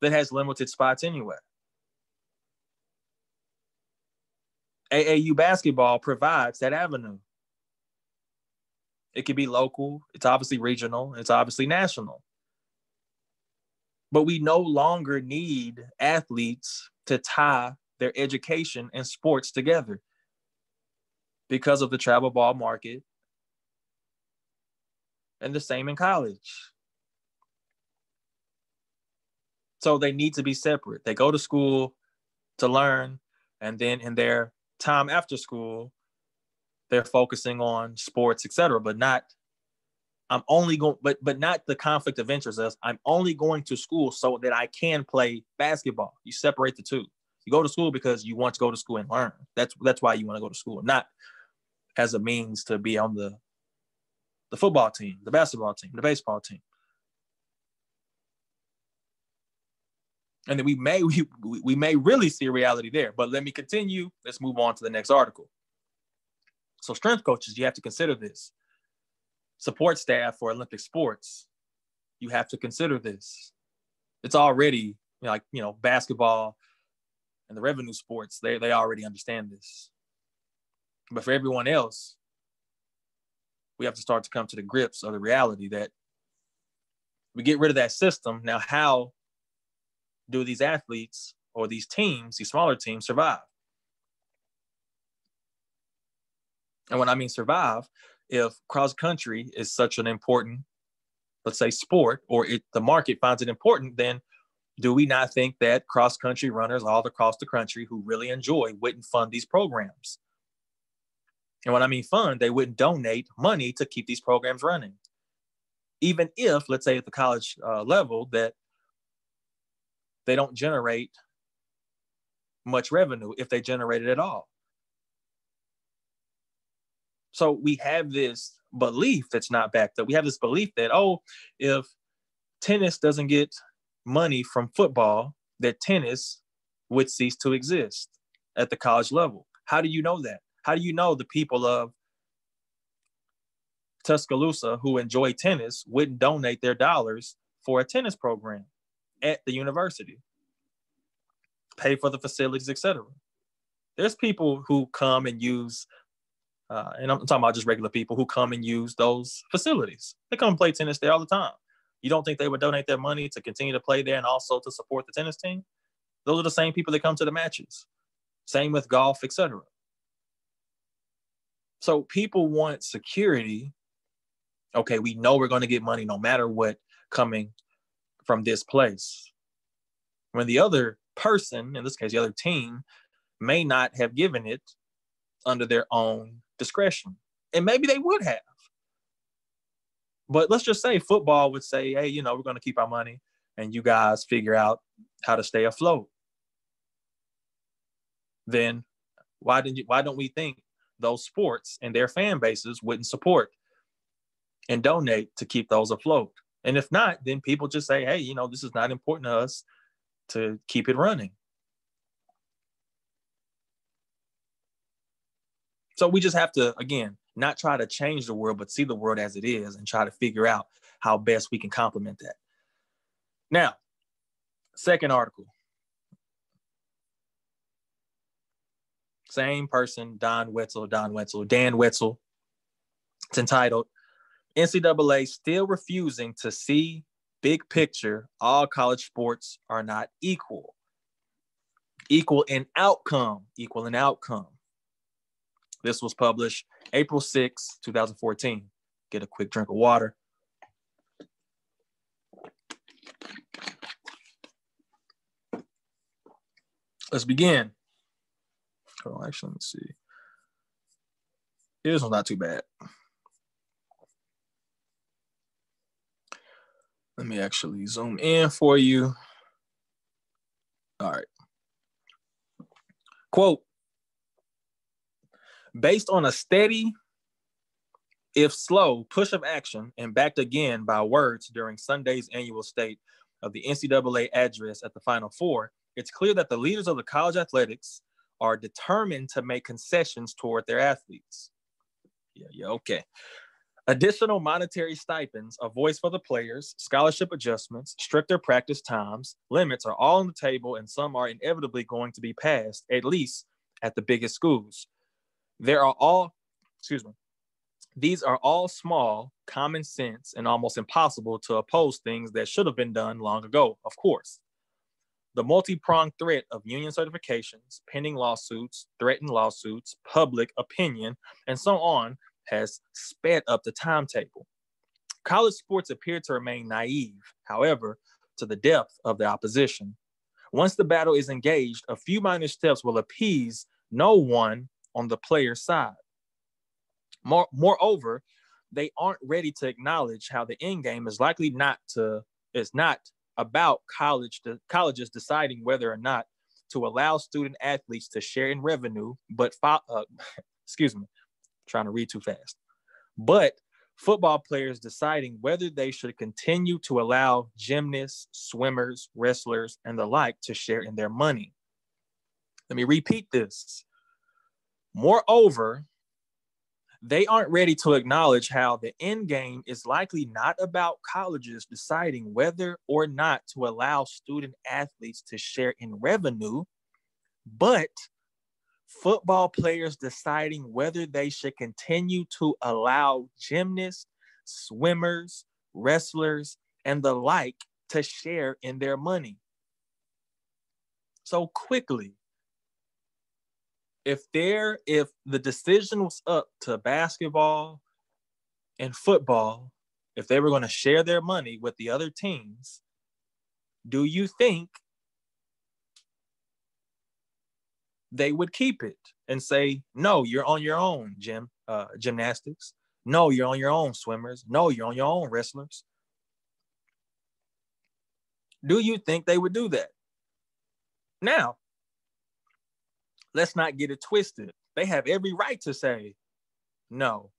that has limited spots anyway. A A U basketball provides that avenue. It could be local, it's obviously regional, it's obviously national. But we no longer need athletes to tie their education and sports together because of the travel ball market, and the same in college. So they need to be separate. They go to school to learn, and then in their time after school, they're focusing on sports, et cetera, but not, I'm only going, but but not the conflict of interest as I'm only going to school so that I can play basketball. You separate the two. You go to school because you want to go to school and learn. That's that's why you want to go to school, not as a means to be on the the football team, the basketball team, the baseball team. And then we may we, we may really see reality there. But let me continue. Let's move on to the next article. So strength coaches, you have to consider this. Support staff for Olympic sports, you have to consider this. It's already, you know, like, you know, basketball and the revenue sports, they, they already understand this. But for everyone else, we have to start to come to the grips of the reality that we get rid of that system. Now, how do these athletes or these teams, these smaller teams, survive? And when I mean survive, if cross country is such an important, let's say, sport, or if the market finds it important, then do we not think that cross country runners all across the country who really enjoy wouldn't fund these programs? And when I mean fund, they wouldn't donate money to keep these programs running. Even if, let's say at the college uh, level, that they don't generate much revenue, if they generate it at all. So we have this belief that's not backed up. We have this belief that, oh, if tennis doesn't get money from football, that tennis would cease to exist at the college level. How do you know that? How do you know the people of Tuscaloosa who enjoy tennis wouldn't donate their dollars for a tennis program at the university, pay for the facilities, et cetera? There's people who come and use Uh, and I'm talking about just regular people who come and use those facilities. They come and play tennis there all the time. You don't think they would donate their money to continue to play there and also to support the tennis team? Those are the same people that come to the matches. Same with golf, et cetera. So people want security. Okay, we know we're going to get money no matter what coming from this place. When the other person, in this case, the other team, may not have given it under their own discretion. And maybe they would have. But let's just say football would say, hey, you know, we're going to keep our money and you guys figure out how to stay afloat. Then why didn't you, why don't we think those sports and their fan bases wouldn't support and donate to keep those afloat? And if not, then people just say, hey, you know, this is not important to us to keep it running. So we just have to, again, not try to change the world, but see the world as it is and try to figure out how best we can complement that. Now, second article. Same person, Don Wetzel, Don Wetzel, Dan Wetzel. It's entitled, N C double A Still Refusing to See Big Picture, All College Sports Are Not Equal. Equal in outcome, equal in outcome. This was published April sixth, two thousand fourteen. Get a quick drink of water. Let's begin. Oh, actually, let me see. This one's not too bad. Let me actually zoom in for you. All right. Quote, based on a steady, if slow, push of action and backed again by words during Sunday's annual state of the N C double A address at the Final Four, it's clear that the leaders of the college athletics are determined to make concessions toward their athletes. Yeah, yeah, okay. Additional monetary stipends, a voice for the players, scholarship adjustments, stricter practice times, limits are all on the table and some are inevitably going to be passed, at least at the biggest schools. There are all, excuse me, these are all small, common sense, and almost impossible to oppose things that should have been done long ago, of course. The multi-pronged threat of union certifications, pending lawsuits, threatened lawsuits, public opinion, and so on has sped up the timetable. College sports appear to remain naive, however, to the depth of the opposition. Once the battle is engaged, a few minor steps will appease no one on the player's side. More, moreover, they aren't ready to acknowledge how the end game is likely not to, is not about college to, colleges deciding whether or not to allow student athletes to share in revenue, but, uh, excuse me, I'm trying to read too fast, but football players deciding whether they should continue to allow gymnasts, swimmers, wrestlers, and the like to share in their money. Let me repeat this. Moreover, they aren't ready to acknowledge how the end game is likely not about colleges deciding whether or not to allow student athletes to share in revenue, but football players deciding whether they should continue to allow gymnasts, swimmers, wrestlers, and the like to share in their money. So quickly, if there, if the decision was up to basketball and football, if they were going to share their money with the other teams, do you think they would keep it and say, no, you're on your own, gym, uh, gymnastics. No, you're on your own, swimmers. No, you're on your own, wrestlers. Do you think they would do that? Now, let's not get it twisted. They have every right to say no,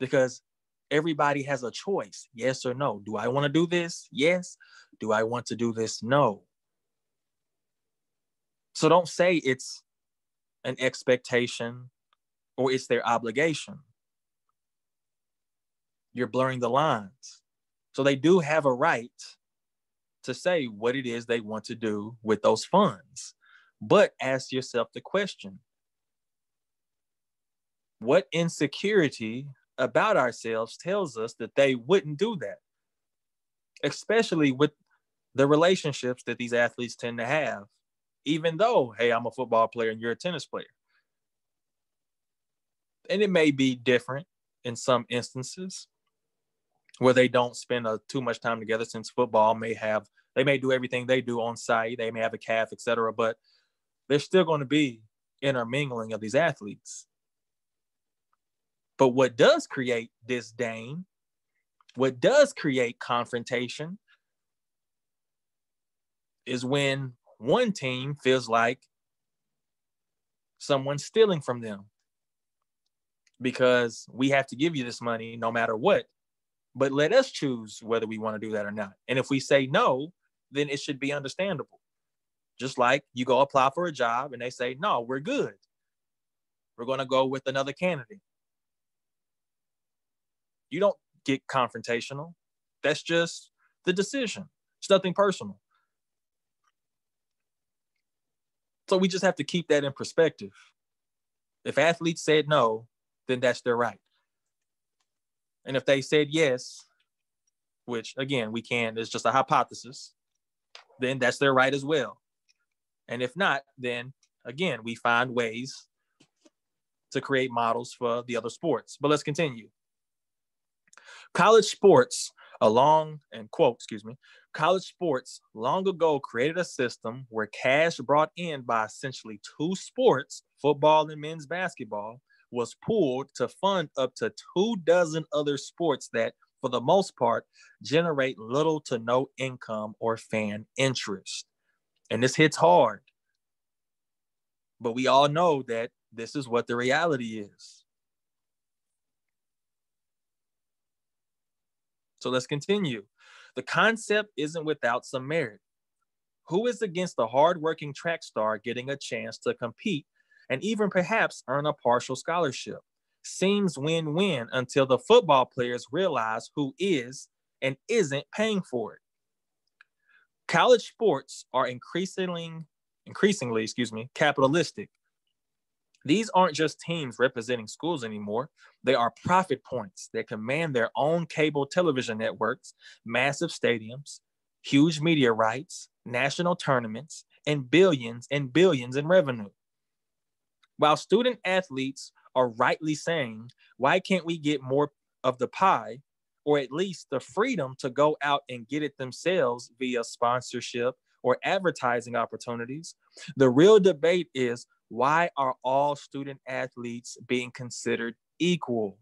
because everybody has a choice, yes or no. Do I want to do this? Yes. Do I want to do this? No. So don't say it's an expectation or it's their obligation. You're blurring the lines. So they do have a right to say what it is they want to do with those funds. But ask yourself the question, what insecurity about ourselves tells us that they wouldn't do that, especially with the relationships that these athletes tend to have, even though, hey, I'm a football player and you're a tennis player. And it may be different in some instances where they don't spend a, too much time together, since football may have, they may do everything they do on site, they may have a calf, et cetera, but there's still going to be intermingling of these athletes. But what does create disdain, what does create confrontation, is when one team feels like someone's stealing from them, because we have to give you this money no matter what, but let us choose whether we want to do that or not. And if we say no, then it should be understandable. Just like you go apply for a job and they say, no, we're good. We're going to go with another candidate. You don't get confrontational. That's just the decision. It's nothing personal. So we just have to keep that in perspective. If athletes said no, then that's their right. And if they said yes, which again, we can, it's just a hypothesis, then that's their right as well. And if not, then again, we find ways to create models for the other sports. But let's continue. College sports along, and quote, excuse me, college sports long ago created a system where cash brought in by essentially two sports, football and men's basketball, was pooled to fund up to two dozen other sports that, for the most part, generate little to no income or fan interest. And this hits hard, but we all know that this is what the reality is. So let's continue. The concept isn't without some merit. Who is against the hardworking track star getting a chance to compete and even perhaps earn a partial scholarship? Seems win-win until the football players realize who is and isn't paying for it. College sports are increasingly, increasingly, excuse me, capitalistic. These aren't just teams representing schools anymore. They are profit points that command their own cable television networks, massive stadiums, huge media rights, national tournaments, and billions and billions in revenue. While student athletes are rightly saying, why can't we get more of the pie, or at least the freedom to go out and get it themselves via sponsorship or advertising opportunities, the real debate is, why are all student athletes being considered equal?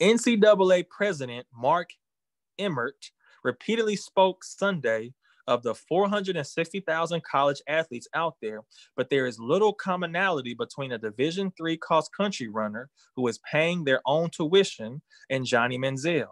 N C double A president Mark Emmert repeatedly spoke Sunday of the four hundred sixty thousand college athletes out there, but there is little commonality between a Division three cross-country runner who is paying their own tuition and Johnny Manziel.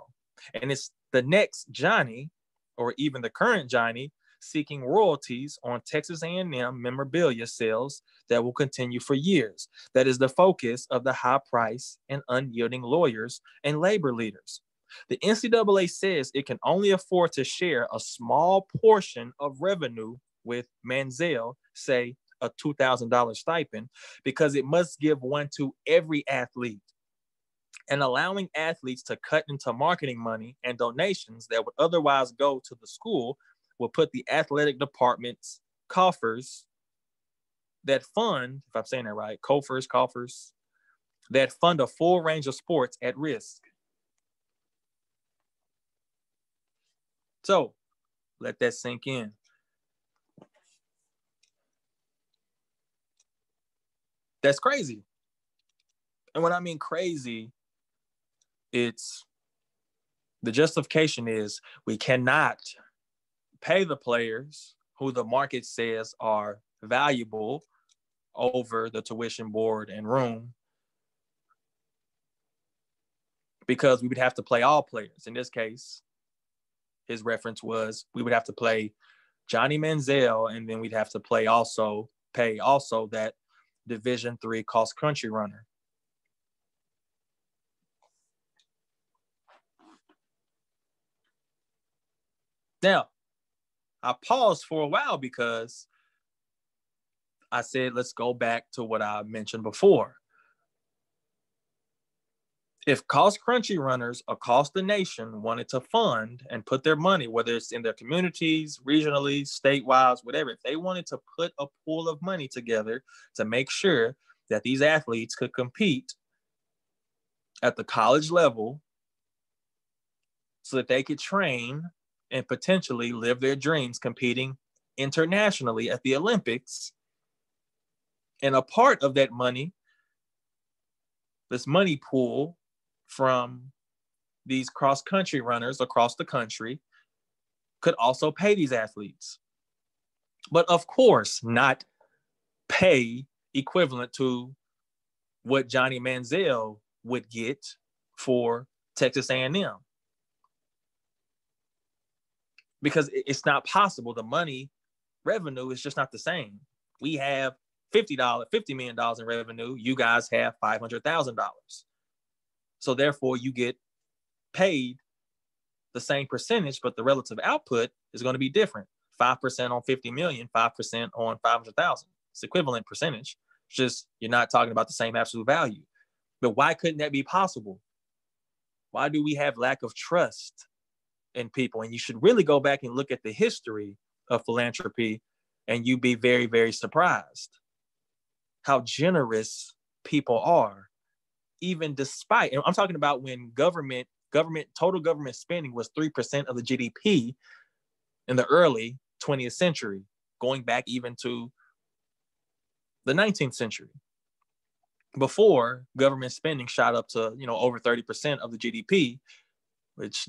And it's the next Johnny, or even the current Johnny, seeking royalties on Texas A and M memorabilia sales that will continue for years. That is the focus of the high price and unyielding lawyers and labor leaders. The N C double A says it can only afford to share a small portion of revenue with Manziel, say a two thousand dollars stipend, because it must give one to every athlete. And allowing athletes to cut into marketing money and donations that would otherwise go to the school will put the athletic department's coffers that fund, if I'm saying that right, coffers, coffers, that fund a full range of sports at risk. So let that sink in. That's crazy. And when I mean crazy, it's the justification is we cannot pay the players who the market says are valuable over the tuition, board, and room, because we would have to play all players. In this case, his reference was we would have to play Johnny Manziel, and then we'd have to play also pay also that Division three cross country runner. Now, I paused for a while because I said, let's go back to what I mentioned before. If cost-crunchy runners across the nation wanted to fund and put their money, whether it's in their communities, regionally, statewide, whatever, if they wanted to put a pool of money together to make sure that these athletes could compete at the college level so that they could train and potentially live their dreams competing internationally at the Olympics. And a part of that money, this money pool from these cross-country runners across the country, could also pay these athletes. But of course, not pay equivalent to what Johnny Manziel would get for Texas A and M. Because it's not possible. The money revenue is just not the same. We have fifty million dollars in revenue. You guys have five hundred thousand dollars. So therefore, you get paid the same percentage, but the relative output is going to be different. five percent on fifty million dollars, five percent on five hundred thousand dollars. It's equivalent percentage. It's just you're not talking about the same absolute value. But why couldn't that be possible? Why do we have lack of trust and people? And you should really go back and look at the history of philanthropy, and you'd be very, very surprised how generous people are, even despite, and I'm talking about when government, government, total government spending was three percent of the G D P in the early twentieth century, going back even to the nineteenth century, before government spending shot up to, you know, over thirty percent of the G D P, which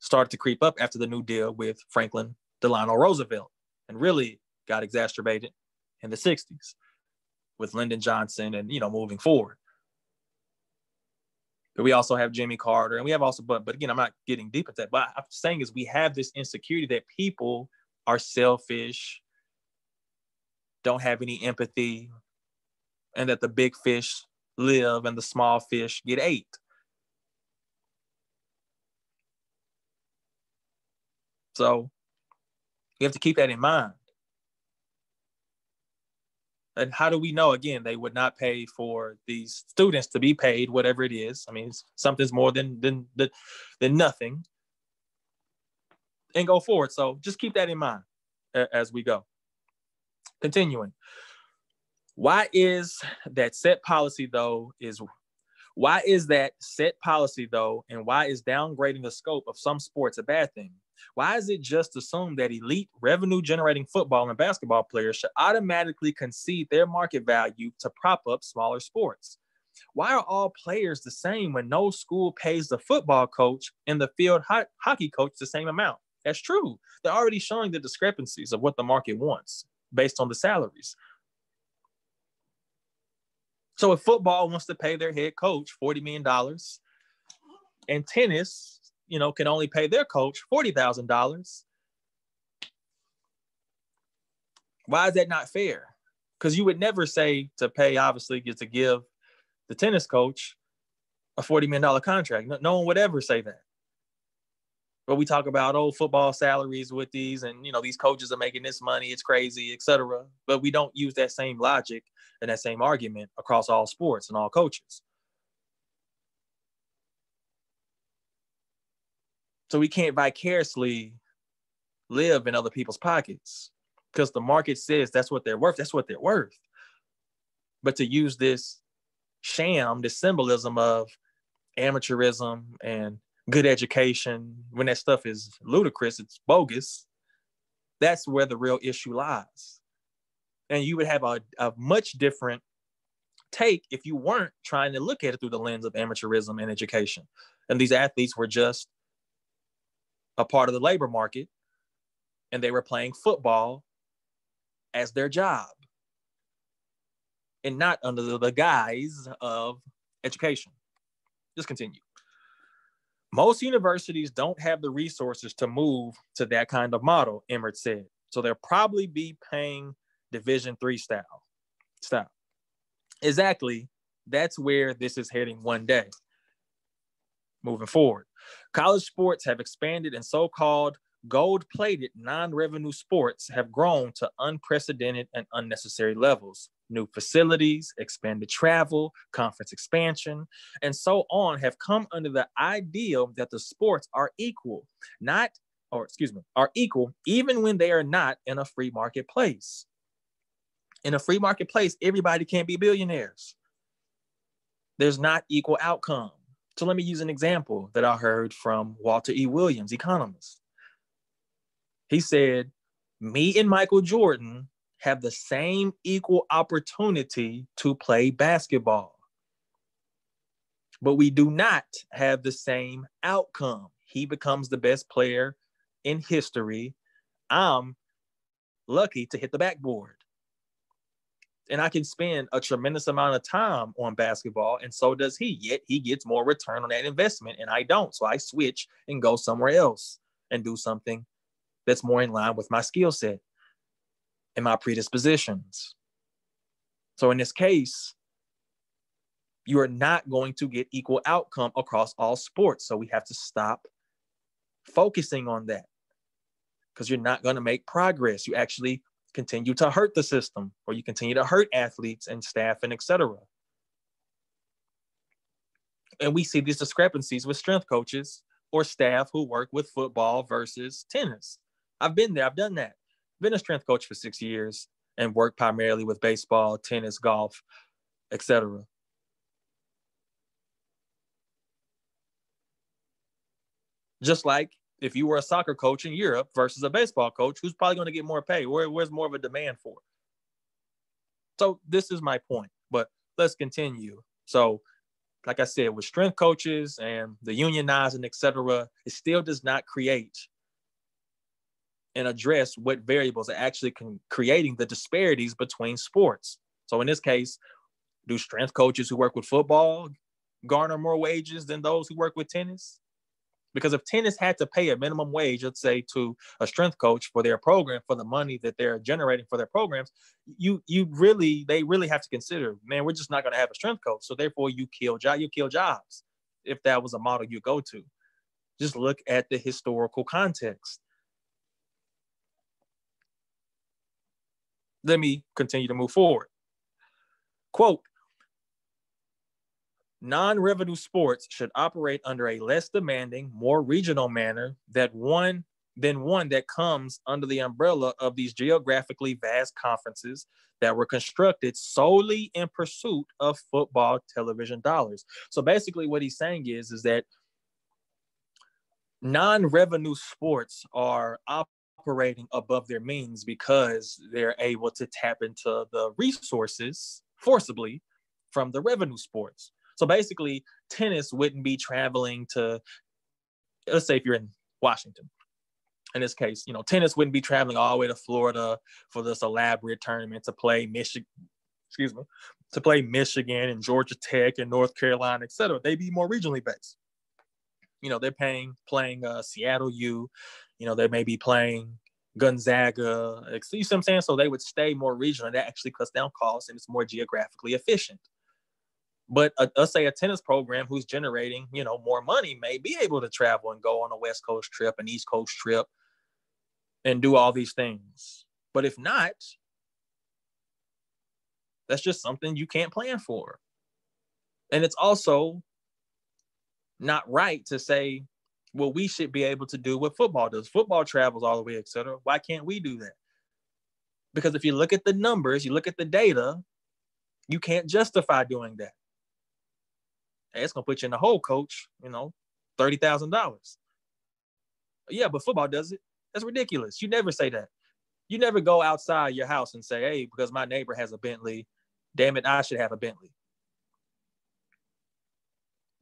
started to creep up after the New Deal with Franklin Delano Roosevelt, and really got exacerbated in the sixties with Lyndon Johnson and, you know, moving forward. But we also have Jimmy Carter, and we have also, but, but again, I'm not getting deep into that, but I'm saying is we have this insecurity that people are selfish, don't have any empathy, and that the big fish live and the small fish get ate. So you have to keep that in mind. And how do we know, again, they would not pay for these students to be paid, whatever it is? I mean, it's, something's more than, than, than, than nothing. And go forward. So just keep that in mind as we go. Continuing. Why is that set policy, though, is... Why is that set policy, though, and why is downgrading the scope of some sports a bad thing? Why is it just assumed that elite revenue-generating football and basketball players should automatically concede their market value to prop up smaller sports? Why are all players the same when no school pays the football coach and the field ho- hockey coach the same amount? That's true. They're already showing the discrepancies of what the market wants based on the salaries. So if football wants to pay their head coach forty million dollars and tennis, you know, can only pay their coach forty thousand dollars, why is that not fair? Because you would never say to pay, obviously, get to give the tennis coach a forty million dollars contract. No, no one would ever say that. But we talk about, oh, football salaries with these and, you know, these coaches are making this money. It's crazy, et cetera. But we don't use that same logic and that same argument across all sports and all coaches. So we can't vicariously live in other people's pockets because the market says that's what they're worth. That's what they're worth. But to use this sham, this symbolism of amateurism and good education, when that stuff is ludicrous, it's bogus, that's where the real issue lies. And you would have a, a much different take if you weren't trying to look at it through the lens of amateurism and education. And these athletes were just a part of the labor market, and they were playing football as their job and not under the guise of education. Just continue. Most universities don't have the resources to move to that kind of model, Emmert said. So they'll probably be paying Division three style. Stop. Exactly. That's where this is heading one day. Moving forward, college sports have expanded and so-called gold-plated non-revenue sports have grown to unprecedented and unnecessary levels. New facilities, expanded travel, conference expansion, and so on have come under the ideal that the sports are equal, not, or excuse me, are equal even when they are not in a free marketplace. In a free marketplace, everybody can't be billionaires. There's not equal outcome. So let me use an example that I heard from Walter E. Williams, economist. He said, me and Michael Jordan have the same equal opportunity to play basketball, but we do not have the same outcome. He becomes the best player in history. I'm lucky to hit the backboard. And I can spend a tremendous amount of time on basketball, and so does he, yet he gets more return on that investment, and I don't. So I switch and go somewhere else and do something that's more in line with my skill set and my predispositions. So in this case, you are not going to get equal outcome across all sports. So we have to stop focusing on that because you're not going to make progress. You actually continue to hurt the system, or you continue to hurt athletes and staff and et cetera. And we see these discrepancies with strength coaches or staff who work with football versus tennis. I've been there, I've done that. Been a strength coach for six years and worked primarily with baseball, tennis, golf, et cetera. Just like if you were a soccer coach in Europe versus a baseball coach, who's probably going to get more pay? Where, where's more of a demand for? So this is my point, but let's continue. So like I said, with strength coaches and the unionizing, et cetera, it still does not create and address what variables are actually con- creating the disparities between sports. So in this case, do strength coaches who work with football garner more wages than those who work with tennis? Because if tennis had to pay a minimum wage, let's say, to a strength coach for their program, for the money that they're generating for their programs, you you really, they really have to consider, man, we're just not going to have a strength coach. So therefore, you kill jo- you kill jobs if that was a model you go to. Just look at the historical context. Let me continue to move forward. Quote, non-revenue sports should operate under a less demanding, more regional manner that one, than one that comes under the umbrella of these geographically vast conferences that were constructed solely in pursuit of football television dollars. So basically what he's saying is, is that non-revenue sports are op- operating above their means because they're able to tap into the resources forcibly from the revenue sports. So basically, tennis wouldn't be traveling to, let's say if you're in Washington, in this case, you know, tennis wouldn't be traveling all the way to Florida for this elaborate tournament to play Michigan, excuse me, to play Michigan and Georgia Tech and North Carolina, et cetera. They'd be more regionally based. You know, they're paying, playing uh, Seattle U, you know, they may be playing Gonzaga, you see what I'm saying? So they would stay more regional, and that actually cuts down costs and it's more geographically efficient. But uh, let's say a tennis program who's generating, you know, more money may be able to travel and go on a West Coast trip, an East Coast trip, and do all these things. But if not, that's just something you can't plan for. And it's also not right to say, well, we should be able to do what football does. Football travels all the way, et cetera. Why can't we do that? Because if you look at the numbers, you look at the data, you can't justify doing that. Hey, it's going to put you in the hole, coach, you know, thirty thousand dollars. Yeah, but football does it. That's ridiculous. You never say that. You never go outside your house and say, hey, because my neighbor has a Bentley, damn it, I should have a Bentley.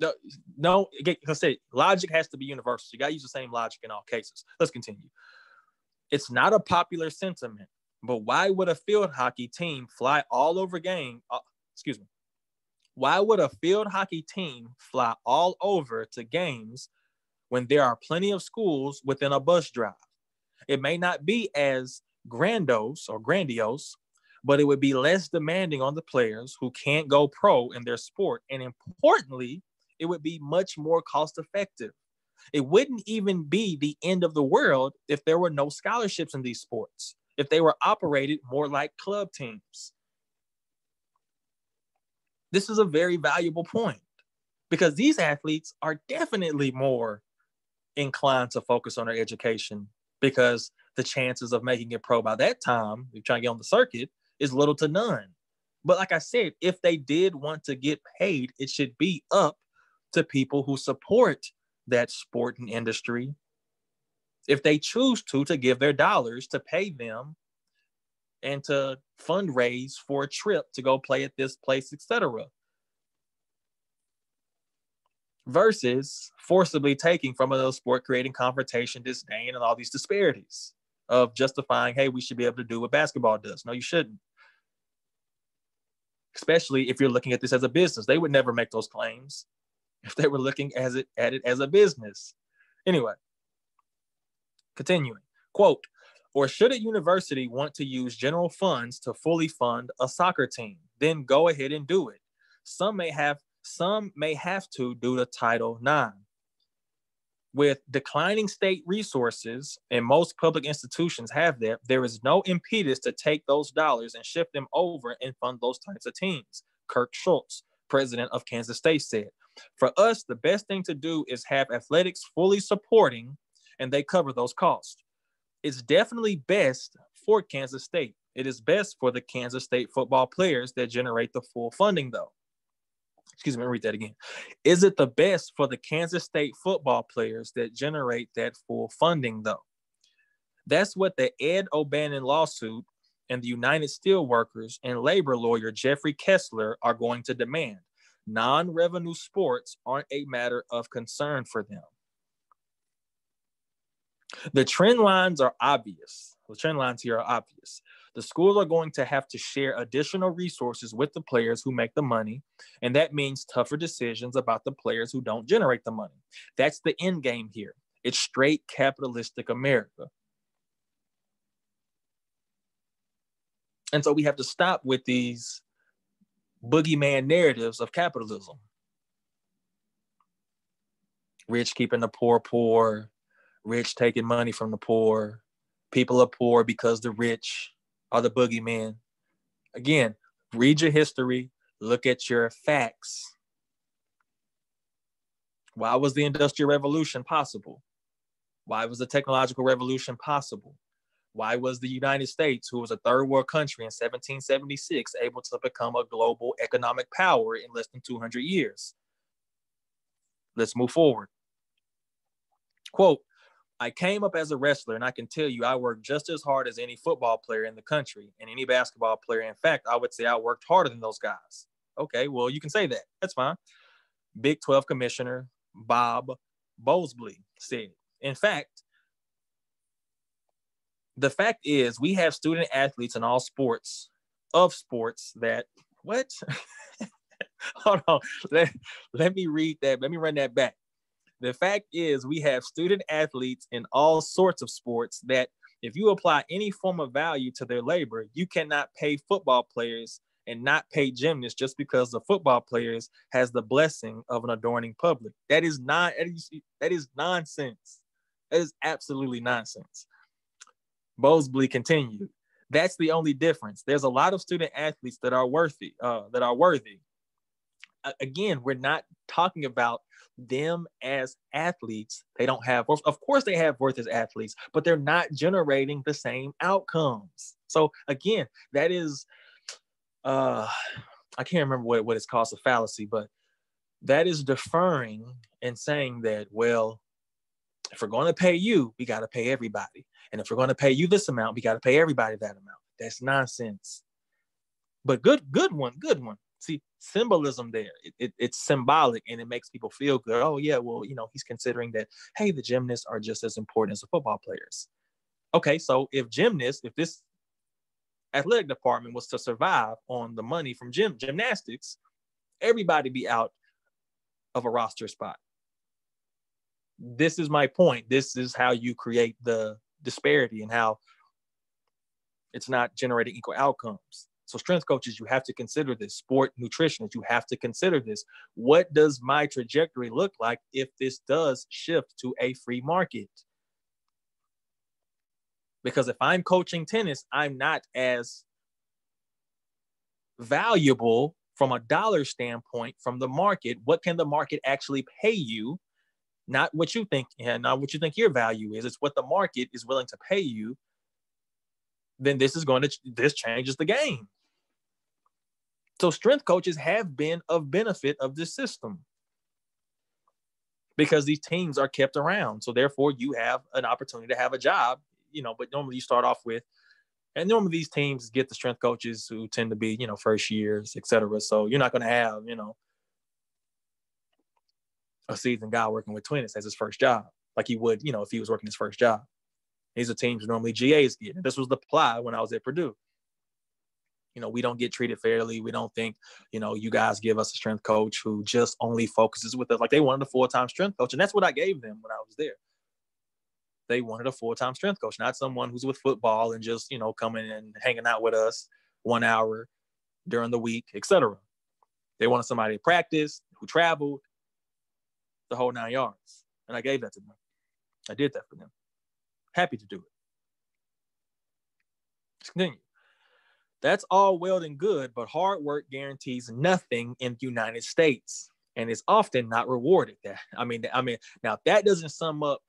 No, no, like I said, logic has to be universal. You got to use the same logic in all cases. Let's continue. It's not a popular sentiment, but why would a field hockey team fly all over game? Uh, excuse me. Why would a field hockey team fly all over to games when there are plenty of schools within a bus drive? It may not be as grandiose or grandiose, but it would be less demanding on the players who can't go pro in their sport. And importantly, it would be much more cost effective. It wouldn't even be the end of the world if there were no scholarships in these sports, if they were operated more like club teams. This is a very valuable point because these athletes are definitely more inclined to focus on their education because the chances of making it pro by that time, if you're trying to get on the circuit, is little to none. But like I said, if they did want to get paid, it should be up to people who support that sport and industry, if they choose to, to give their dollars to pay them and to fundraise for a trip to go play at this place, et cetera, versus forcibly taking from another sport, creating confrontation, disdain, and all these disparities of justifying, hey, we should be able to do what basketball does. No, you shouldn't. Especially if you're looking at this as a business. They would never make those claims if they were looking as it, at it as a business. Anyway, continuing, quote, or should a university want to use general funds to fully fund a soccer team, then go ahead and do it. Some may have, some may have to due to Title nine. With declining state resources, and most public institutions have that, there is no impetus to take those dollars and shift them over and fund those types of teams, Kirk Schultz, president of Kansas State, said. For us, the best thing to do is have athletics fully supporting and they cover those costs. It's definitely best for Kansas State. It is best for the Kansas State football players that generate the full funding, though. Excuse me, let me read that again. Is it the best for the Kansas State football players that generate that full funding, though? That's what the Ed O'Bannon lawsuit and the United Steelworkers and labor lawyer Jeffrey Kessler are going to demand. Non-revenue sports aren't a matter of concern for them. The trend lines are obvious. The trend lines here are obvious. The schools are going to have to share additional resources with the players who make the money, and that means tougher decisions about the players who don't generate the money. That's the end game here. It's straight capitalistic America. And so we have to stop with these boogeyman narratives of capitalism. Rich keeping the poor poor, rich taking money from the poor, people are poor because the rich are the boogeyman. Again, read your history, look at your facts. Why was the Industrial Revolution possible? Why was the Technological Revolution possible? Why was the United States, who was a third world country in seventeen seventy-six, able to become a global economic power in less than two hundred years? Let's move forward. Quote, I came up as a wrestler, and I can tell you I worked just as hard as any football player in the country and any basketball player. In fact, I would say I worked harder than those guys. Okay, well, you can say that. That's fine. Big twelve Commissioner Bob Bowlsby said, in fact, the fact is we have student athletes in all sports of sports that what? Hold on. Let, let me read that. Let me run that back. The fact is we have student athletes in all sorts of sports that if you apply any form of value to their labor, you cannot pay football players and not pay gymnasts just because the football players has the blessing of an adorning public. That is not, that is nonsense. That is absolutely nonsense. Bowlsby continued. That's the only difference. There's a lot of student athletes that are worthy, uh, that are worthy. Again, we're not talking about them as athletes. They don't have, of course they have worth as athletes, but they're not generating the same outcomes. So again, that is, uh, I can't remember what, what it's called, it's a fallacy, but that is deferring and saying that, well, if we're going to pay you, we got to pay everybody. And if we're going to pay you this amount, we got to pay everybody that amount. That's nonsense. But good, good one, good one. See, symbolism there, it, it, it's symbolic and it makes people feel good. Oh yeah, well, you know, he's considering that, hey, the gymnasts are just as important as the football players. Okay, so if gymnasts, if this athletic department was to survive on the money from gym gymnastics, everybody be out of a roster spot. This is my point. This is how you create the disparity and how it's not generating equal outcomes. So strength coaches, you have to consider this. Sport nutritionists, you have to consider this. What does my trajectory look like if this does shift to a free market? Because if I'm coaching tennis, I'm not as valuable from a dollar standpoint from the market. What can the market actually pay you? Not what you think, and not what you think your value is. It's what the market is willing to pay you. Then this is going to, this changes the game. So strength coaches have been of benefit of this system because these teams are kept around. So therefore you have an opportunity to have a job, you know, but normally you start off with, and normally these teams get the strength coaches who tend to be, you know, first years, et cetera. So you're not going to have, you know, a seasoned guy working with tennis as his first job, like he would, you know, if he was working his first job. These are teams normally G As get. This was the ply when I was at Purdue. You know, we don't get treated fairly. We don't think, you know, you guys give us a strength coach who just only focuses with us. Like they wanted a full-time strength coach. And that's what I gave them when I was there. They wanted a full-time strength coach, not someone who's with football and just, you know, coming and hanging out with us one hour during the week, et cetera. They wanted somebody to practice, who traveled, the whole nine yards. And I gave that to them. I did that for them. Happy to do it. Let's continue. That's all well and good, but hard work guarantees nothing in the United States and is often not rewarded. That I mean, I mean, now if that doesn't sum up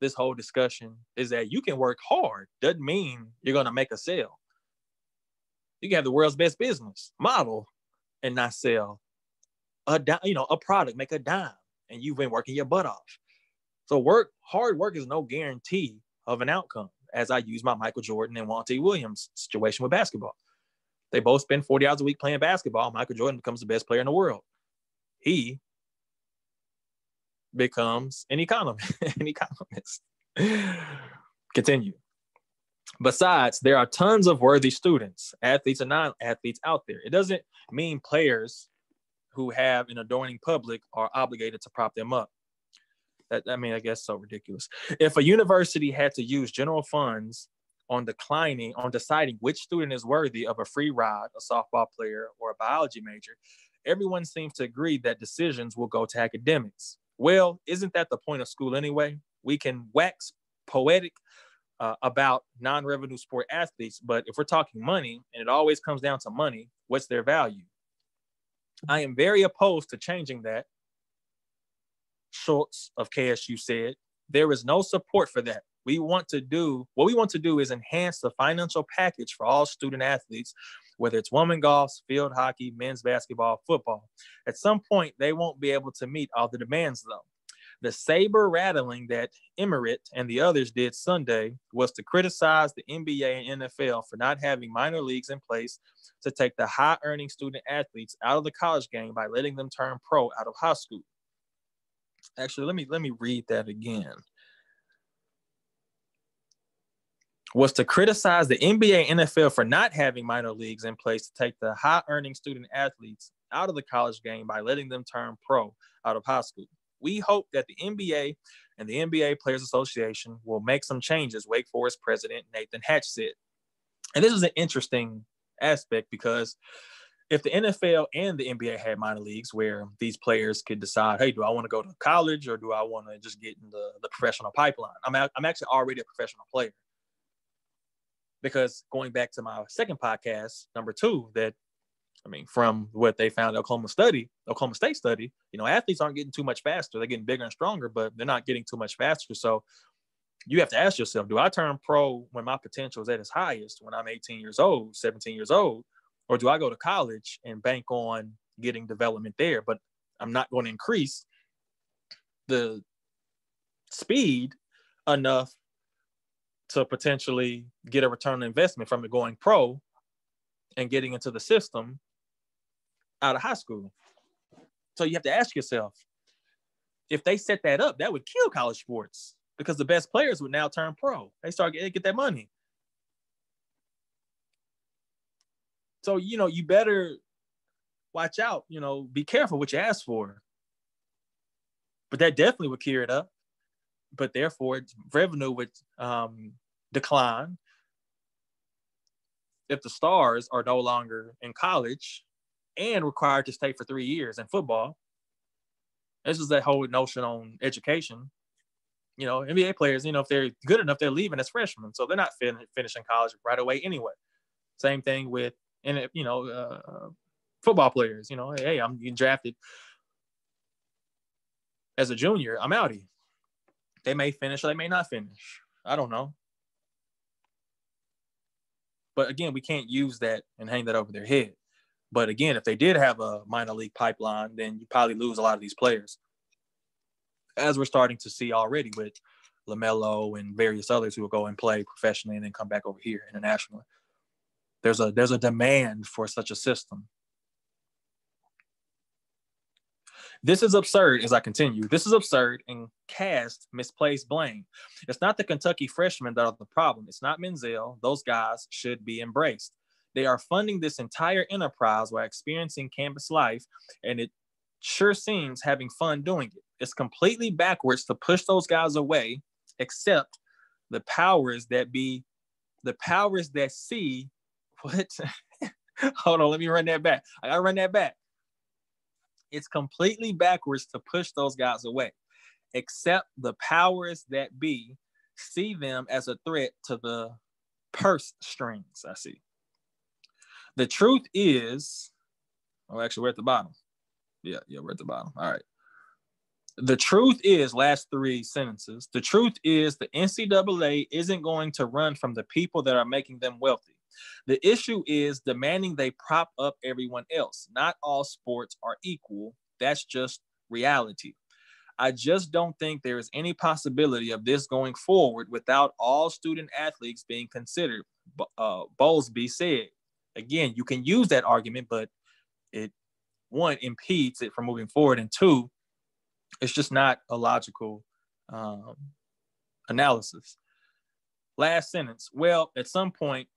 this whole discussion, is that you can work hard, doesn't mean you're going to make a sale. You can have the world's best business model and not sell a dime, you know, a product, make a dime, and you've been working your butt off. So work, hard work is no guarantee of an outcome, as I use my Michael Jordan and Walter E. Williams situation with basketball. They both spend forty hours a week playing basketball. Michael Jordan becomes the best player in the world. He becomes an economist. an economist. Continue. Besides, there are tons of worthy students, athletes and non-athletes out there. It doesn't mean players who have an adoring public are obligated to prop them up. That, I mean, I guess so ridiculous. If a university had to use general funds on declining, on deciding which student is worthy of a free ride, a softball player, or a biology major, everyone seems to agree that decisions will go to academics. Well, isn't that the point of school anyway? We can wax poetic uh, about non-revenue sport athletes, but if we're talking money, and it always comes down to money, what's their value? I am very opposed to changing that. Schultz of K S U said, there is no support for that. We want to do, what we want to do is enhance the financial package for all student athletes, whether it's women's golf, field hockey, men's basketball, football. At some point, they won't be able to meet all the demands though. The saber rattling that Emmerich and the others did Sunday was to criticize the N B A and N F L for not having minor leagues in place to take the high earning student athletes out of the college game by letting them turn pro out of high school. Actually, let me let me read that again. was to criticize the N B A and N F L for not having minor leagues in place to take the high-earning student athletes out of the college game by letting them turn pro out of high school. We hope that the N B A and the N B A Players Association will make some changes, Wake Forest president Nathan Hatch said. And this is an interesting aspect because if the N F L and the N B A had minor leagues where these players could decide, hey, do I want to go to college or do I want to just get in the, the professional pipeline? I'm, a, I'm actually already a professional player. Because going back to my second podcast, number two, that, I mean, from what they found in Oklahoma study, Oklahoma State study, you know, athletes aren't getting too much faster. They're getting bigger and stronger, but they're not getting too much faster. So you have to ask yourself, do I turn pro when my potential is at its highest, when I'm eighteen years old, seventeen years old, or do I go to college and bank on getting development there? But I'm not going to increase the speed enough to potentially get a return on investment from it going pro and getting into the system out of high school. So you have to ask yourself, if they set that up, that would kill college sports because the best players would now turn pro. They start getting get that money. So, you know, you better watch out, you know, be careful what you ask for. But that definitely would cure it up. But therefore, revenue would um, decline if the stars are no longer in college and required to stay for three years in football. This is that whole notion on education. You know, N B A players, you know, if they're good enough, they're leaving as freshmen. So they're not fin- finishing college right away anyway. Same thing with, and you know, uh, football players. You know, hey, I'm getting drafted as a junior. I'm out here. They may finish or they may not finish. I don't know. But again, we can't use that and hang that over their head. But again, if they did have a minor league pipeline, then you probably lose a lot of these players, as we're starting to see already with LaMelo and various others who will go and play professionally and then come back over here internationally. There's a, there's a demand for such a system. This is absurd, as I continue. This is absurd and cast misplaced blame. It's not the Kentucky freshmen that are the problem. It's not Manziel. Those guys should be embraced. They are funding this entire enterprise while experiencing campus life, and it sure seems having fun doing it. It's completely backwards to push those guys away, except the powers that be, the powers that see. What? Hold on, let me run that back. I gotta run that back. It's completely backwards to push those guys away, except the powers that be see them as a threat to the purse strings, I see. The truth is, oh, actually, we're at the bottom. Yeah, yeah, we're at the bottom. All right. The truth is, last three sentences, the truth is the N C double A isn't going to run from the people that are making them wealthy. The issue is demanding they prop up everyone else. Not all sports are equal. That's just reality. I just don't think there is any possibility of this going forward without all student athletes being considered, uh, Bowlsby said. Again, you can use that argument, but it, one, impedes it from moving forward, and two, it's just not a logical um, analysis. Last sentence. Well, at some point,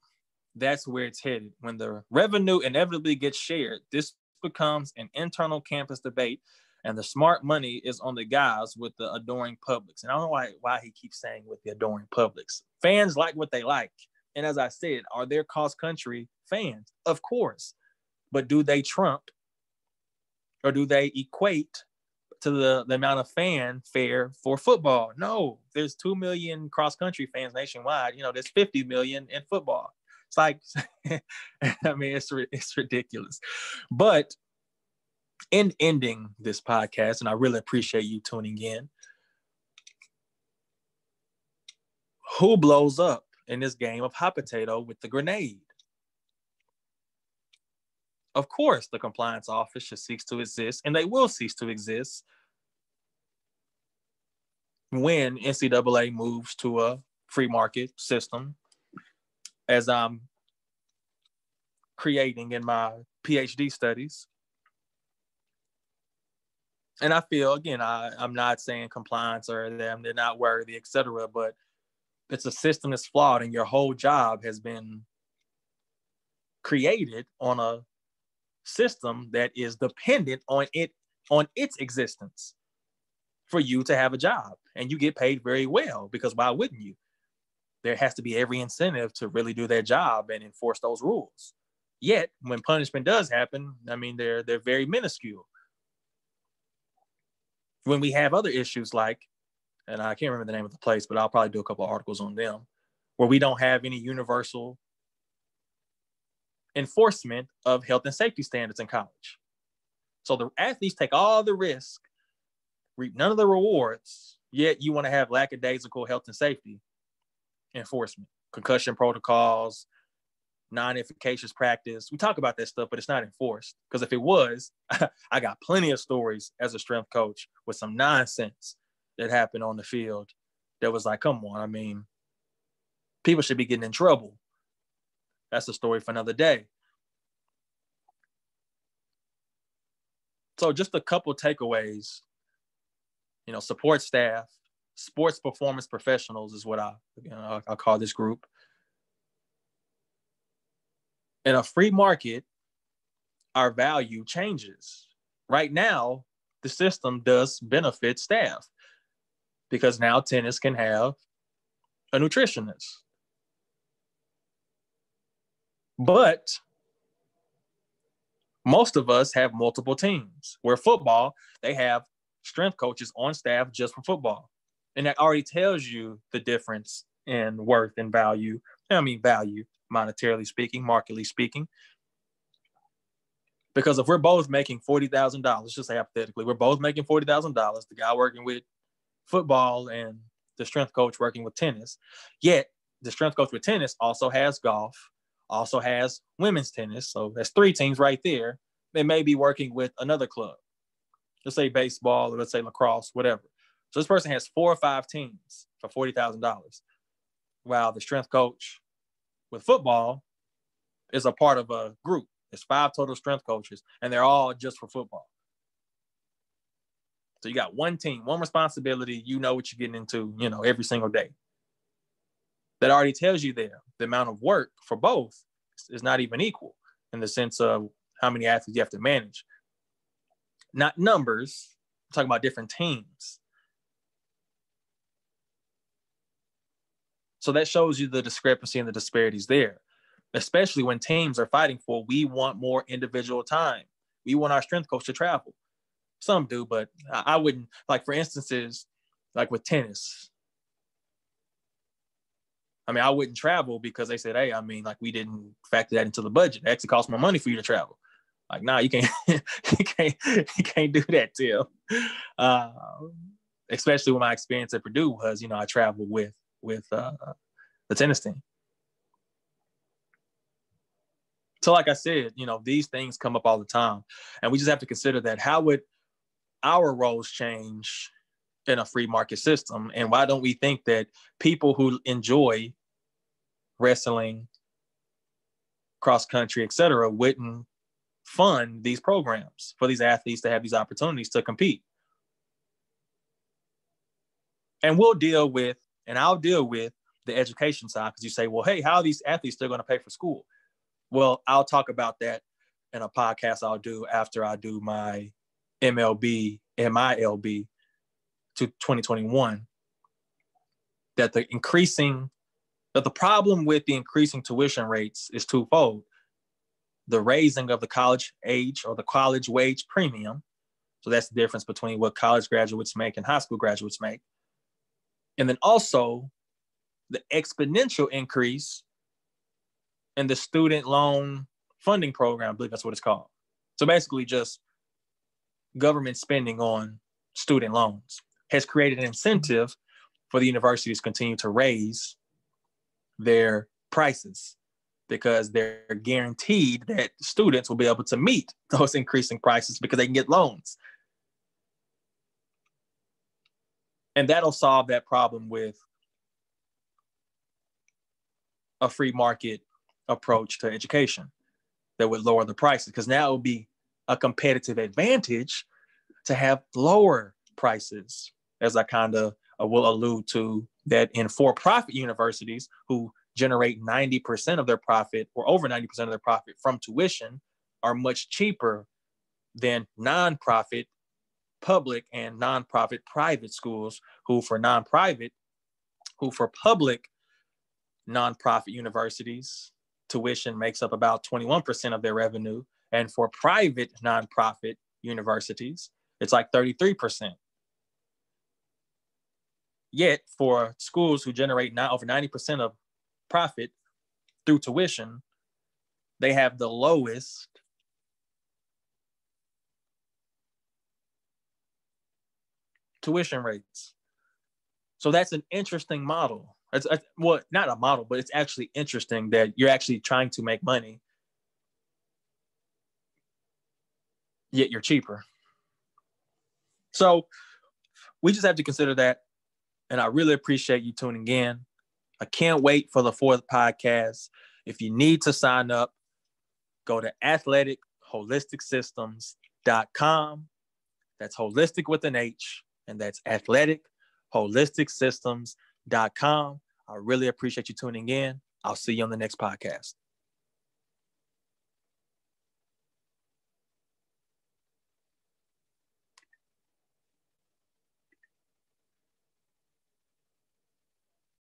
that's where it's headed. When the revenue inevitably gets shared, this becomes an internal campus debate, and the smart money is on the guys with the adoring publics. And I don't know why, why he keeps saying with the adoring publics. Fans like what they like. And as I said, are there cross-country fans? Of course. But do they trump or do they equate to the, the amount of fanfare for football? No, there's two million cross-country fans nationwide. You know, there's fifty million in football. It's like, I mean, it's it's ridiculous. But in ending this podcast, and I really appreciate you tuning in, who blows up in this game of hot potato with the grenade? Of course, the compliance office should cease to exist, and they will cease to exist when N C double A moves to a free market system, as I'm creating in my PhD studies. And I feel, again, I, I'm not saying compliance or them, they're not worthy, et cetera, but it's a system that's flawed, and your whole job has been created on a system that is dependent on it, on its existence for you to have a job, and you get paid very well, because why wouldn't you? There has to be every incentive to really do their job and enforce those rules. Yet when punishment does happen, I mean, they're, they're very minuscule. When we have other issues like, and I can't remember the name of the place, but I'll probably do a couple of articles on them, where we don't have any universal enforcement of health and safety standards in college. So the athletes take all the risk, reap none of the rewards, yet you want to have lackadaisical health and safety enforcement, concussion protocols, non-efficacious practice. We talk about that stuff, but it's not enforced. Because if it was, I got plenty of stories as a strength coach with some nonsense that happened on the field that was like, come on, I mean, people should be getting in trouble. That's a story for another day. So just a couple takeaways. You know, support staff, sports performance professionals is what I, you know, I call this group. In a free market, our value changes. Right now, the system does benefit staff, because now tennis can have a nutritionist. But most of us have multiple teams. Where football, they have strength coaches on staff just for football. And that already tells you the difference in worth and value. I mean, value, monetarily speaking, markedly speaking. Because if we're both making forty thousand dollars, just hypothetically, we're both making forty thousand dollars, the guy working with football and the strength coach working with tennis, yet the strength coach with tennis also has golf, also has women's tennis. So that's three teams right there. They may be working with another club. Let's say baseball, or let's say lacrosse, whatever. So this person has four or five teams for forty thousand dollars. While the strength coach with football is a part of a group. There's five total strength coaches, and they're all just for football. So you got one team, one responsibility. You know what you're getting into, you know, every single day. That already tells you there, the amount of work for both is not even equal in the sense of how many athletes you have to manage. Not numbers, I'm talking about different teams. So that shows you the discrepancy and the disparities there, especially when teams are fighting for, we want more individual time. We want our strength coach to travel. Some do, but I wouldn't, like for instances, like with tennis, I mean, I wouldn't travel because they said, hey, I mean, like we didn't factor that into the budget. It actually costs more money for you to travel. Like, nah, you can't, you can't, you can't do that, Tim. Uh, especially when my experience at Purdue was, you know, I traveled with, with uh, the tennis team. So like I said, you know, these things come up all the time, and we just have to consider that. How would our roles change in a free market system? And why don't we think that people who enjoy wrestling, cross country, et cetera, wouldn't fund these programs for these athletes to have these opportunities to compete? And we'll deal with, and I'll deal with the education side, because you say, well, hey, how are these athletes still going to pay for school? Well, I'll talk about that in a podcast I'll do after I do my M L B, M I L B to twenty twenty-one, that the increasing, that the problem with the increasing tuition rates is twofold. The raising of the college age or the college wage premium. So that's the difference between what college graduates make and high school graduates make. And then also the exponential increase in the student loan funding program, I believe that's what it's called. So basically just government spending on student loans has created an incentive for the universities to continue to raise their prices, because they're guaranteed that students will be able to meet those increasing prices because they can get loans. And that'll solve that problem with a free market approach to education that would lower the prices, because now it would be a competitive advantage to have lower prices, as I kind of uh, will allude to that in for-profit universities who generate ninety percent of their profit or over ninety percent of their profit from tuition are much cheaper than nonprofit public and nonprofit private schools who for non-private, who for public nonprofit universities, tuition makes up about twenty-one percent of their revenue. And for private nonprofit universities, it's like thirty-three percent. Yet for schools who generate now over ninety percent of profit through tuition, they have the lowest tuition rates. So that's an interesting model. It's a, well, not a model, but it's actually interesting that you're actually trying to make money, yet you're cheaper. So we just have to consider that. And I really appreciate you tuning in. I can't wait for the fourth podcast. If you need to sign up, go to athletic holistic systems dot com. That's holistic with an H, and that's athletic holistic systems dot com. I really appreciate you tuning in. I'll see you on the next podcast.